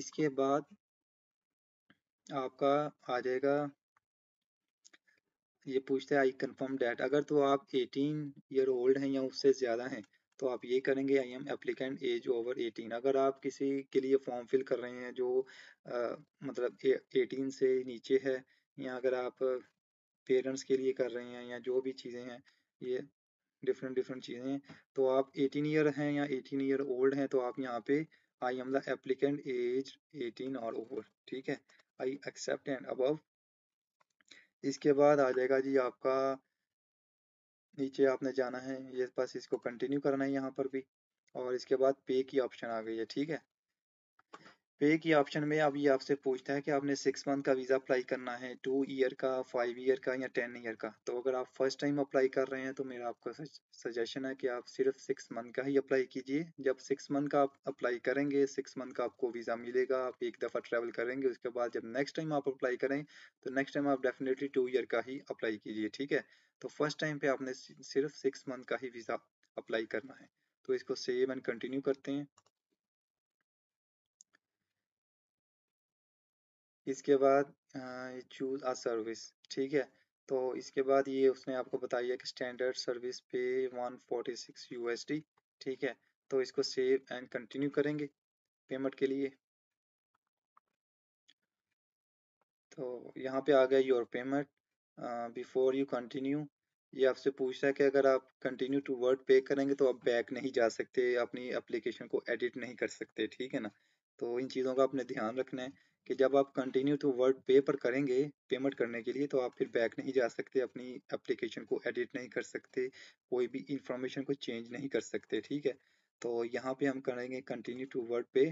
इसके बाद आपका आ जाएगा, ये पूछता है आई कन्फर्म डैट, अगर तो आप 18 ईयर ओल्ड हैं या उससे ज़्यादा हैं तो आप ये करेंगे I am applicant age over 18। अगर आप किसी के लिए फॉर्म फिल कर रहे हैं जो मतलब 18 से नीचे है, या अगर आप पेरेंट्स के लिए कर रहे हैं, या जो भी चीज़ें हैं ये डिफरेंट चीज़ें हैं, तो आप 18 ईयर हैं या 18 ईयर ओल्ड हैं तो आप यहाँ पे I am the applicant age 18 और ओवर, ठीक है, आई एक्सेप्ट एंड अबव। इसके बाद आ जाएगा जी आपका, नीचे आपने जाना है, ये बस इसको कंटिन्यू करना है यहाँ पर भी। और इसके बाद पे की ऑप्शन आ गई है, ठीक है, पे की ऑप्शन में अब ये आपसे पूछता है कि आपने 6 मंथ का वीज़ा अप्लाई करना है, 2 ईयर का, 5 ईयर का या 10 ईयर का। तो अगर आप फर्स्ट टाइम अप्लाई कर रहे हैं तो मेरा आपको सजेशन है कि आप सिर्फ 6 मंथ का ही अप्लाई कीजिए। जब 6 मंथ का आप अप्लाई करेंगे, 6 मंथ का आपको वीज़ा मिलेगा, आप एक दफ़ा ट्रैवल करेंगे, उसके बाद जब नेक्स्ट टाइम आप अप्लाई करें तो नेक्स्ट टाइम आप डेफिनेटली 2 ईयर का ही अप्लाई कीजिए, ठीक है। तो फर्स्ट टाइम पर आपने सिर्फ 6 मंथ का ही वीज़ा अप्लाई करना है। तो इसको सेव एंड कंटिन्यू करते हैं। इसके बाद चूज अ सर्विस, ठीक है, तो इसके बाद ये उसने आपको बताई है कि स्टैंडर्ड सर्विस पे 146 USD, ठीक है, तो इसको सेव एंड कंटिन्यू करेंगे पेमेंट के लिए। तो यहाँ पे आ गया your payment before you continue. ये आपसे पूछता है कि अगर आप कंटिन्यू टू वर्ड पे करेंगे तो आप बैक नहीं जा सकते, अपनी एप्लीकेशन को एडिट नहीं कर सकते, ठीक है ना। तो इन चीज़ों का आपने ध्यान रखना है कि जब आप कंटिन्यू टू वर्ड पे पर करेंगे पेमेंट करने के लिए तो आप फिर बैक नहीं जा सकते, अपनी एप्लीकेशन को एडिट नहीं कर सकते, कोई भी इंफॉर्मेशन को चेंज नहीं कर सकते, ठीक है। तो यहाँ पे हम करेंगे कंटिन्यू टू वर्ड पे,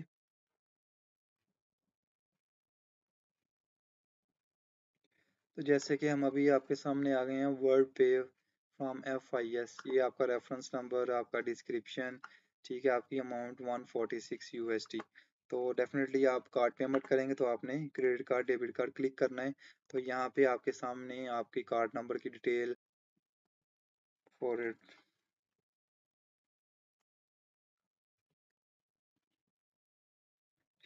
तो जैसे कि हम अभी आपके सामने आ गए हैं वर्ड पे फ्रॉम FIS, ये आपका रेफरेंस नंबर, आपका डिस्क्रिप्शन, ठीक है, आपकी अमाउंट 146 USD। तो डेफिनेटली आप कार्ड पेमेंट करेंगे तो आपने credit card, debit card click करना है। तो यहाँ पे आपके सामने आपके कार्ड नंबर की डिटेल फॉर इट,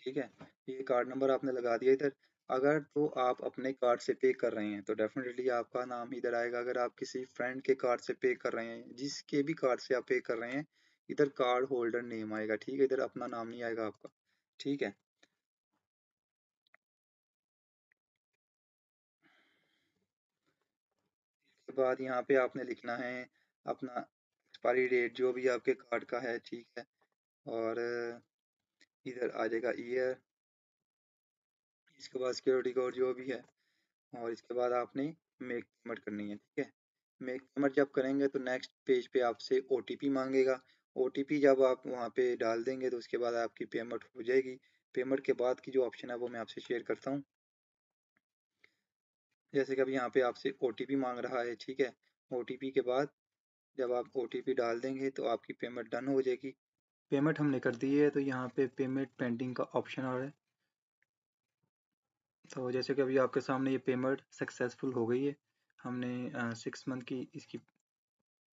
ठीक है, ये कार्ड नंबर आपने लगा दिया इधर। अगर तो आप अपने कार्ड से पे कर रहे हैं तो डेफिनेटली आपका नाम इधर आएगा। अगर आप किसी फ्रेंड के कार्ड से पे कर रहे हैं, जिसके भी कार्ड से आप पे कर रहे हैं, इधर कार्ड होल्डर नेम आएगा, ठीक है, इधर अपना नाम नहीं आएगा आपका, ठीक है। इसके बाद यहाँ पे आपने लिखना है अपना एक्सपायरी डेट जो भी आपके कार्ड का है, ठीक है, और इधर आ जाएगा ईयर, इसके बाद सिक्योरिटी कोड जो भी है, और इसके बाद आपने मेक पेमेंट करनी है, ठीक है। मेक पेमेंट जब करेंगे तो नेक्स्ट पेज पे आपसे OTP मांगेगा। ओटीपी जब आप वहाँ पे डाल देंगे तो उसके बाद आपकी पेमेंट हो जाएगी। पेमेंट के बाद की जो ऑप्शन है वो मैं आपसे शेयर करता हूँ। जैसे कि अब यहाँ पे आपसे ओटीपी मांग रहा है, ठीक है। ओटीपी के बाद जब आप ओटीपी डाल देंगे तो आपकी पेमेंट डन हो जाएगी। पेमेंट हमने कर दी है, तो यहाँ पे पेमेंट पेंडिंग का ऑप्शन आ रहा है। तो जैसे कि अभी आपके सामने ये पेमेंट सक्सेसफुल हो गई है। हमने 6 मंथ की इसकी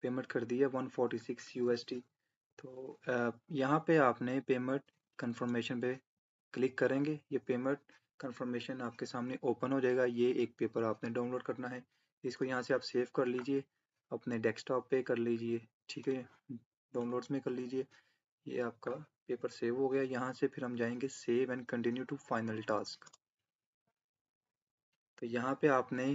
पेमेंट कर दी है 146 USD। तो यहाँ पे आपने पेमेंट कंफर्मेशन पे क्लिक करेंगे, ये पेमेंट कंफर्मेशन आपके सामने ओपन हो जाएगा। ये एक पेपर आपने डाउनलोड करना है, इसको यहाँ से आप सेव कर लीजिए, अपने डेस्कटॉप पे कर लीजिए, ठीक है, डाउनलोड्स में कर लीजिए। ये आपका पेपर सेव हो गया। यहाँ से फिर हम जाएंगे save and continue to final task. तो यहाँ पे आपने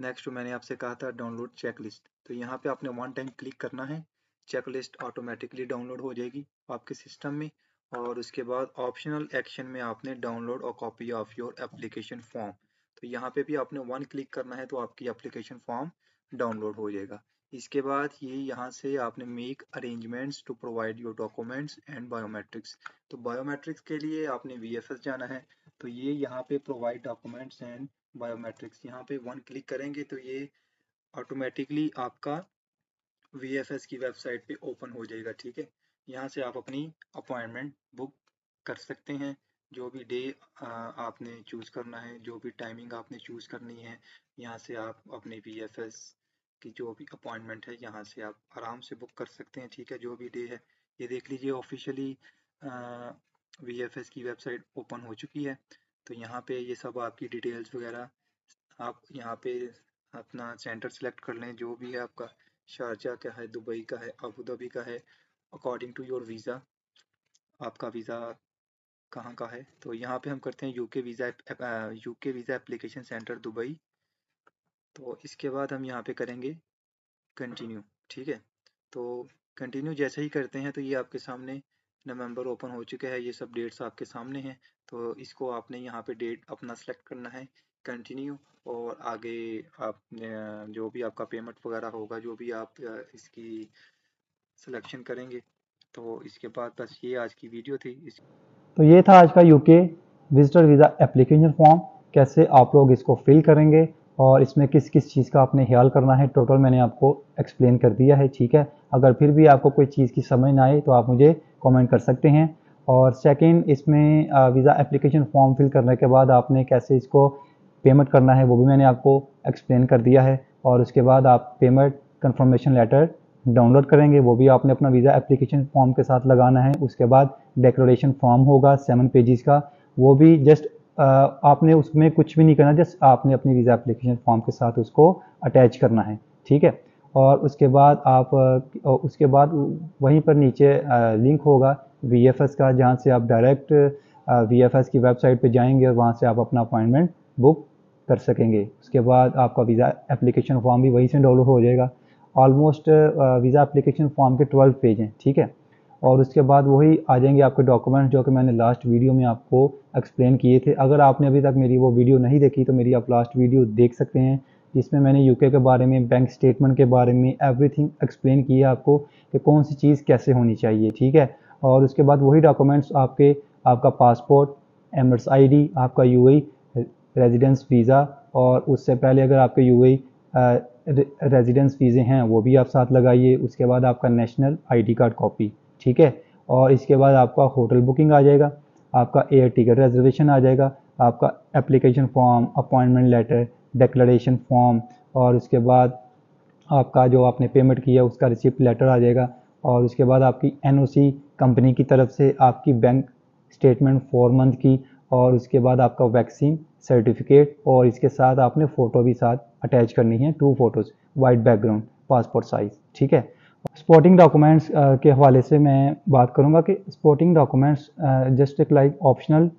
नेक्स्ट, मैंने आपसे कहा था डाउनलोड चेकलिस्ट, तो यहाँ पे आपने 1 टाइम क्लिक करना है, चेकलिस्ट ऑटोमेटिकली डाउनलोड हो जाएगी आपके सिस्टम में। और उसके बाद ऑप्शनल एक्शन में आपने डाउनलोड और copy of your application form, तो यहाँ पे भी आपने 1 क्लिक करना है, तो आपकी एप्लीकेशन फॉर्म डाउनलोड हो जाएगा। इसके बाद ये यहाँ से आपने make arrangements to provide your documents and biometrics, तो बायोमेट्रिक्स के लिए आपने VFS जाना है। तो ये यहाँ पे प्रोवाइड डॉक्यूमेंट्स एंड बायोमेट्रिक्स, यहाँ पे 1 क्लिक करेंगे तो ये ऑटोमेटिकली आपका VFS की वेबसाइट पे ओपन हो जाएगा, ठीक है। यहाँ से आप अपनी अपॉइंटमेंट बुक कर सकते हैं, जो भी डे आपने चूज़ करना है, जो भी टाइमिंग आपने चूज़ करनी है, यहाँ से आप अपने VFS कि जो भी अपॉइंटमेंट है यहाँ से आप आराम से बुक कर सकते हैं, ठीक है, जो भी डे है। ये देख लीजिए ऑफिशियली VFS की वेबसाइट ओपन हो चुकी है। तो यहाँ पे ये सब आपकी डिटेल्स वगैरह, आप यहाँ पे अपना सेंटर सेलेक्ट कर लें, जो भी है आपका, शारजा का है, दुबई का है, अबू धाबी का है, अकॉर्डिंग टू योर वीज़ा आपका वीज़ा कहाँ का है। तो यहाँ पे हम करते हैं UK visa application centre Dubai. तो इसके बाद हम यहाँ पे करेंगे कंटिन्यू, ठीक है। तो कंटिन्यू जैसे ही करते हैं तो ये आपके सामने नवंबर ओपन हो चुका है, ये सब डेट्स आपके सामने हैं। तो इसको आपने यहाँ पे डेट अपना सेलेक्ट करना है, कंटिन्यू, और आगे आप जो भी आपका पेमेंट वगैरह होगा, जो भी आप इसकी सिलेक्शन करेंगे। तो इसके बाद बस ये आज की वीडियो थी। तो ये था आज का UK visitor visa application form, कैसे आप लोग इसको फिल करेंगे और इसमें किस किस चीज़ का आपने ख्याल करना है, टोटल मैंने आपको एक्सप्लेन कर दिया है, ठीक है। अगर फिर भी आपको कोई चीज़ की समझ ना आए तो आप मुझे कमेंट कर सकते हैं। और सेकंड, इसमें वीज़ा एप्लीकेशन फॉर्म फिल करने के बाद आपने कैसे इसको पेमेंट करना है वो भी मैंने आपको एक्सप्लेन कर दिया है। और उसके बाद आप पेमेंट कन्फर्मेशन लेटर डाउनलोड करेंगे, वो भी आपने अपना वीज़ा एप्लीकेशन फॉर्म के साथ लगाना है। उसके बाद डिक्लेरेशन फॉर्म होगा 7 पेजेस का, वो भी जस्ट आपने उसमें कुछ भी नहीं करना, जस्ट आपने अपनी वीज़ा एप्लीकेशन फॉर्म के साथ उसको अटैच करना है, ठीक है। और उसके बाद आप वहीं पर नीचे लिंक होगा VFS का, जहां से आप डायरेक्ट VFS की वेबसाइट पे जाएंगे और वहां से आप अपना अपॉइंटमेंट बुक कर सकेंगे। उसके बाद आपका वीज़ा एप्लीकेशन फॉर्म भी वहीं से डाउनलोड हो जाएगा। ऑलमोस्ट वीज़ा एप्लीकेशन फॉर्म के 12 पेज हैं, ठीक है। और उसके बाद वही आ जाएंगे आपके डॉक्यूमेंट्स, जो कि मैंने लास्ट वीडियो में आपको एक्सप्लेन किए थे। अगर आपने अभी तक मेरी वो वीडियो नहीं देखी तो मेरी आप लास्ट वीडियो देख सकते हैं, जिसमें मैंने UK के बारे में, बैंक स्टेटमेंट के बारे में, एवरीथिंग एक्सप्लेन किया आपको कि कौन सी चीज़ कैसे होनी चाहिए, ठीक है। और उसके बाद वही डॉक्यूमेंट्स आपका पासपोर्ट, एमिरेट्स ID, आपका UAE रेजिडेंस वीज़ा, और उससे पहले अगर आपके UAE रेजिडेंस वीज़े हैं वो भी आप साथ लगाइए। उसके बाद आपका नेशनल ID कार्ड कॉपी, ठीक है। और इसके बाद आपका होटल बुकिंग आ जाएगा, आपका एयर टिकट रिजर्वेशन आ जाएगा, आपका application form, appointment letter, declaration form, और उसके बाद आपका जो आपने पेमेंट किया उसका रिसिप्ट लेटर आ जाएगा। और उसके बाद आपकी NOC कंपनी की तरफ से आपकी बैंक स्टेटमेंट 4 मंथ की, और उसके बाद आपका वैक्सीन सर्टिफिकेट, और इसके साथ आपने फ़ोटो भी साथ अटैच करनी है, 2 photos, white background, passport size, ठीक है। स्पोर्टिंग डॉक्यूमेंट्स के हवाले से मैं बात करूंगा कि स्पोर्टिंग डॉक्यूमेंट्स जस्ट एक लाइक ऑप्शनल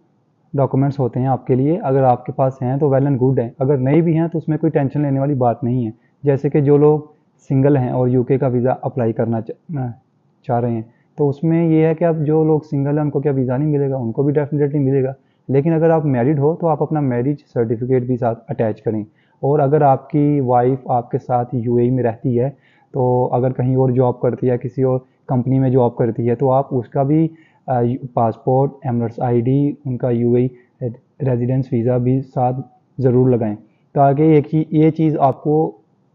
डॉक्यूमेंट्स होते हैं आपके लिए। अगर आपके पास हैं तो वेल एंड गुड है, अगर नहीं भी हैं तो उसमें कोई टेंशन लेने वाली बात नहीं है। जैसे कि जो लोग सिंगल हैं और UK का वीज़ा अप्लाई करना चाह रहे हैं, तो उसमें यह है कि आप जो लोग सिंगल हैं उनको क्या वीज़ा नहीं मिलेगा, उनको भी डेफिनेटली मिलेगा। लेकिन अगर आप मैरिड हो तो आप अपना मैरिज सर्टिफिकेट भी साथ अटैच करें। और अगर आपकी वाइफ आपके साथ UAE में रहती है, तो अगर कहीं और जॉब करती है, किसी और कंपनी में जॉब करती है तो आप उसका भी पासपोर्ट, एमिरेट्स आईडी, उनका यूएई रेजिडेंस वीज़ा भी साथ ज़रूर लगाएं, ताकि ये चीज़ आपको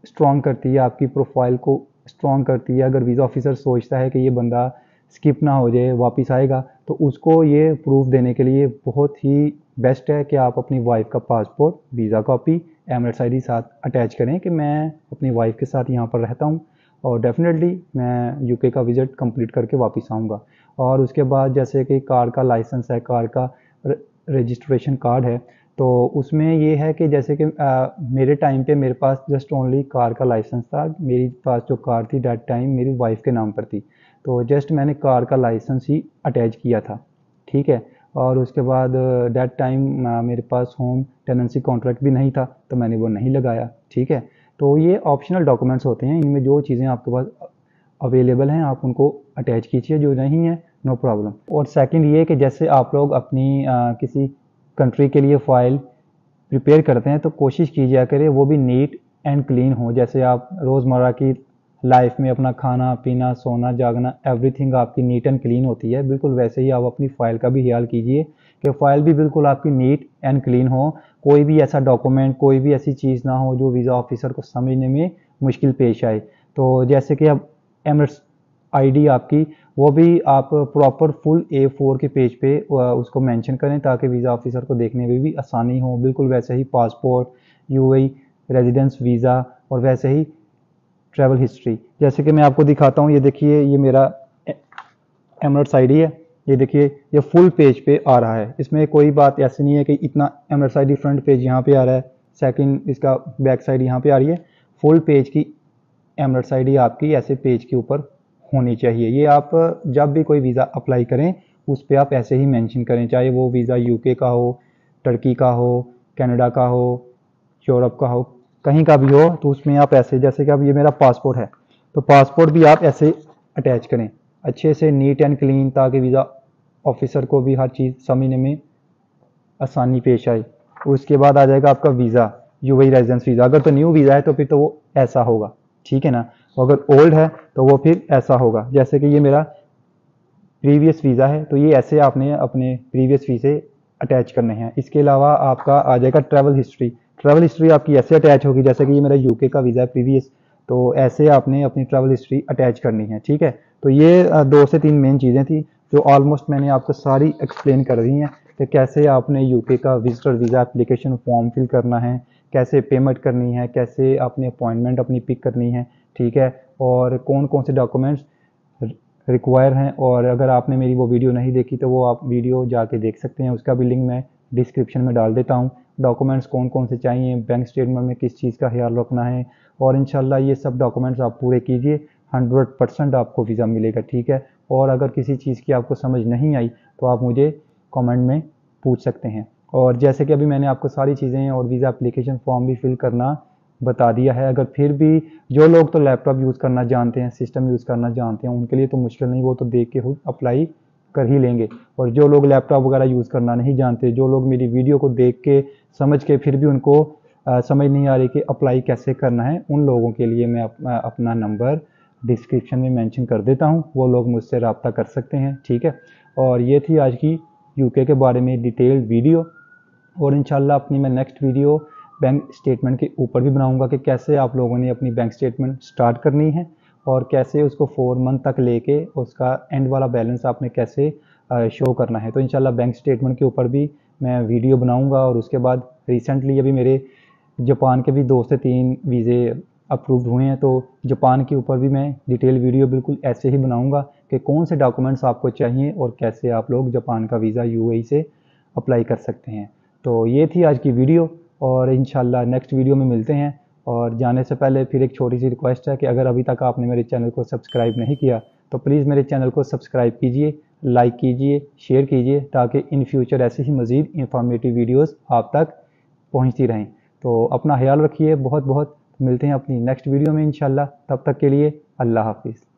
स्ट्रॉन्ग करती है, आपकी प्रोफाइल को स्ट्रॉन्ग करती है। अगर वीज़ा ऑफिसर सोचता है कि ये बंदा स्किप ना हो जाए, वापस आएगा, तो उसको ये प्रूफ देने के लिए बहुत ही बेस्ट है कि आप अपनी वाइफ का passport, visa copy, Emirates ID साथ अटैच करें कि मैं अपनी वाइफ के साथ यहाँ पर रहता हूँ और डेफिनेटली मैं यूके का विज़िट कंप्लीट करके वापस आऊँगा। और उसके बाद जैसे कि कार का लाइसेंस है, कार का रजिस्ट्रेशन कार्ड है, तो उसमें ये है कि जैसे कि मेरे टाइम पे मेरे पास जस्ट ओनली कार का लाइसेंस था। मेरे पास जो कार थी डैट टाइम मेरी वाइफ के नाम पर थी, तो जस्ट मैंने कार का लाइसेंस ही अटैच किया था, ठीक है। और उसके बाद डैट टाइम मेरे पास होम टेनेंसी कॉन्ट्रैक्ट भी नहीं था तो मैंने वो नहीं लगाया, ठीक है। तो ये ऑप्शनल डॉक्यूमेंट्स होते हैं, इनमें जो चीज़ें आपके पास अवेलेबल हैं आप उनको अटैच कीजिए, जो नहीं है नो प्रॉब्लम। और सेकंड ये कि जैसे आप लोग अपनी किसी कंट्री के लिए फ़ाइल प्रिपेयर करते हैं तो कोशिश कीजिए करें वो भी नीट एंड क्लीन हो। जैसे आप रोज़मर्रा की लाइफ में अपना खाना पीना, सोना जागना, एवरीथिंग आपकी नीट एंड क्लीन होती है, बिल्कुल वैसे ही आप अपनी फ़ाइल का भी ख्याल कीजिए कि फ़ाइल भी बिल्कुल आपकी नीट एंड क्लीन हो। कोई भी ऐसा डॉक्यूमेंट, कोई भी ऐसी चीज़ ना हो जो वीज़ा ऑफिसर को समझने में मुश्किल पेश आए। तो जैसे कि अब एमिरेट्स आईडी आपकी, वो भी आप प्रॉपर फुल A4 के पेज पे उसको मेंशन करें ताकि वीज़ा ऑफिसर को देखने में भी आसानी हो। बिल्कुल वैसे ही पासपोर्ट, यूएई रेजिडेंस वीज़ा और वैसे ही ट्रैवल हिस्ट्री। जैसे कि मैं आपको दिखाता हूँ, ये देखिए, ये मेरा एमिरेट्स आईडी है, ये देखिए, ये फुल पेज पे आ रहा है। इसमें कोई बात ऐसी नहीं है कि इतना एमिरेट्स आईडी फ्रंट पेज यहाँ पे आ रहा है, सेकंड इसका बैक साइड यहाँ पे आ रही है। फुल पेज की एमिरेट्स आईडी आपकी ऐसे पेज के ऊपर होनी चाहिए। ये आप जब भी कोई वीज़ा अप्लाई करें उस पर आप ऐसे ही मेंशन करें, चाहे वो वीज़ा यूके का हो, टर्की का हो, कनाडा का हो, यूरोप का हो, कहीं का भी हो, तो उसमें आप ऐसे, जैसे कि अब ये मेरा पासपोर्ट है तो पासपोर्ट भी आप ऐसे अटैच करें अच्छे से, नीट एंड क्लीन, ताकि वीज़ा ऑफिसर को भी हर चीज़ समझने में आसानी पेश आए। उसके बाद आ जाएगा आपका वीज़ा, यूएई रेजिडेंस वीज़ा। अगर तो न्यू वीज़ा है तो फिर तो वो ऐसा होगा, ठीक है ना, अगर ओल्ड है तो वो फिर ऐसा होगा। जैसे कि ये मेरा प्रीवियस वीज़ा है तो ये ऐसे आपने अपने प्रीवियस वीज़े अटैच करने हैं। इसके अलावा आपका आ जाएगा ट्रैवल हिस्ट्री। ट्रैवल हिस्ट्री आपकी ऐसे अटैच होगी, जैसे कि ये मेरा यूके का वीज़ा है प्रीवियस, तो ऐसे आपने अपनी ट्रैवल हिस्ट्री अटैच करनी है, ठीक है। तो ये 2 से 3 मेन चीज़ें थी जो ऑलमोस्ट मैंने आपको सारी एक्सप्लेन कर दी हैं कि कैसे आपने यूके का visitor visa application form fill करना है, कैसे पेमेंट करनी है, कैसे आपने अपॉइंटमेंट अपनी पिक करनी है, ठीक है, और कौन कौन से डॉक्यूमेंट्स रिक्वायर हैं। और अगर आपने मेरी वो वीडियो नहीं देखी तो वो आप वीडियो जाके देख सकते हैं, उसका भी लिंक मैं डिस्क्रिप्शन में डाल देता हूँ। डॉक्यूमेंट्स कौन कौन से चाहिए, बैंक स्टेटमेंट में किस चीज़ का ख्याल रखना है, और इंशाल्लाह ये सब डॉक्यूमेंट्स आप पूरे कीजिए, 100% आपको वीज़ा मिलेगा, ठीक है। और अगर किसी चीज़ की आपको समझ नहीं आई तो आप मुझे कमेंट में पूछ सकते हैं। और जैसे कि अभी मैंने आपको सारी चीज़ें और वीज़ा एप्लीकेशन फॉर्म भी फिल करना बता दिया है। अगर फिर भी जो लोग तो लैपटॉप यूज़ करना जानते हैं, सिस्टम यूज़ करना जानते हैं, उनके लिए तो मुश्किल नहीं, वो तो देख के खुद अप्लाई कर ही लेंगे। और जो लोग लैपटॉप वगैरह यूज़ करना नहीं जानते, जो लोग मेरी वीडियो को देख के समझ के फिर भी उनको समझ नहीं आ रही कि अप्लाई कैसे करना है, उन लोगों के लिए मैं अपना नंबर डिस्क्रिप्शन में मेंशन कर देता हूं, वो लोग मुझसे रब्ता कर सकते हैं, ठीक है। और ये थी आज की यूके के बारे में डिटेल्ड वीडियो, और इंशाल्लाह अपनी मैं नेक्स्ट वीडियो बैंक स्टेटमेंट के ऊपर भी बनाऊंगा कि कैसे आप लोगों ने अपनी बैंक स्टेटमेंट स्टार्ट करनी है और कैसे उसको 4 मंथ तक लेके उसका एंड वाला बैलेंस आपने कैसे शो करना है। तो इंशाल्लाह बैंक स्टेटमेंट के ऊपर भी मैं वीडियो बनाऊंगा। और उसके बाद रिसेंटली अभी मेरे जापान के भी 2 से 3 वीज़े अप्रूव्ड हुए हैं, तो जापान के ऊपर भी मैं डिटेल वीडियो बिल्कुल ऐसे ही बनाऊँगा कि कौन से डॉक्यूमेंट्स आपको चाहिए और कैसे आप लोग जापान का वीज़ा यूएई से अप्लाई कर सकते हैं। तो ये थी आज की वीडियो, और इंशाल्लाह नेक्स्ट वीडियो में मिलते हैं। और जाने से पहले फिर एक छोटी सी रिक्वेस्ट है कि अगर अभी तक आपने मेरे चैनल को सब्सक्राइब नहीं किया तो प्लीज़ मेरे चैनल को सब्सक्राइब कीजिए, लाइक कीजिए, शेयर कीजिए, ताकि इन फ्यूचर ऐसी ही मज़ीद इंफॉर्मेटिव वीडियोस आप तक पहुंचती रहें। तो अपना ख्याल रखिए, बहुत बहुत मिलते हैं अपनी नेक्स्ट वीडियो में इंशाल्लाह। तब तक के लिए अल्लाह हाफिज़।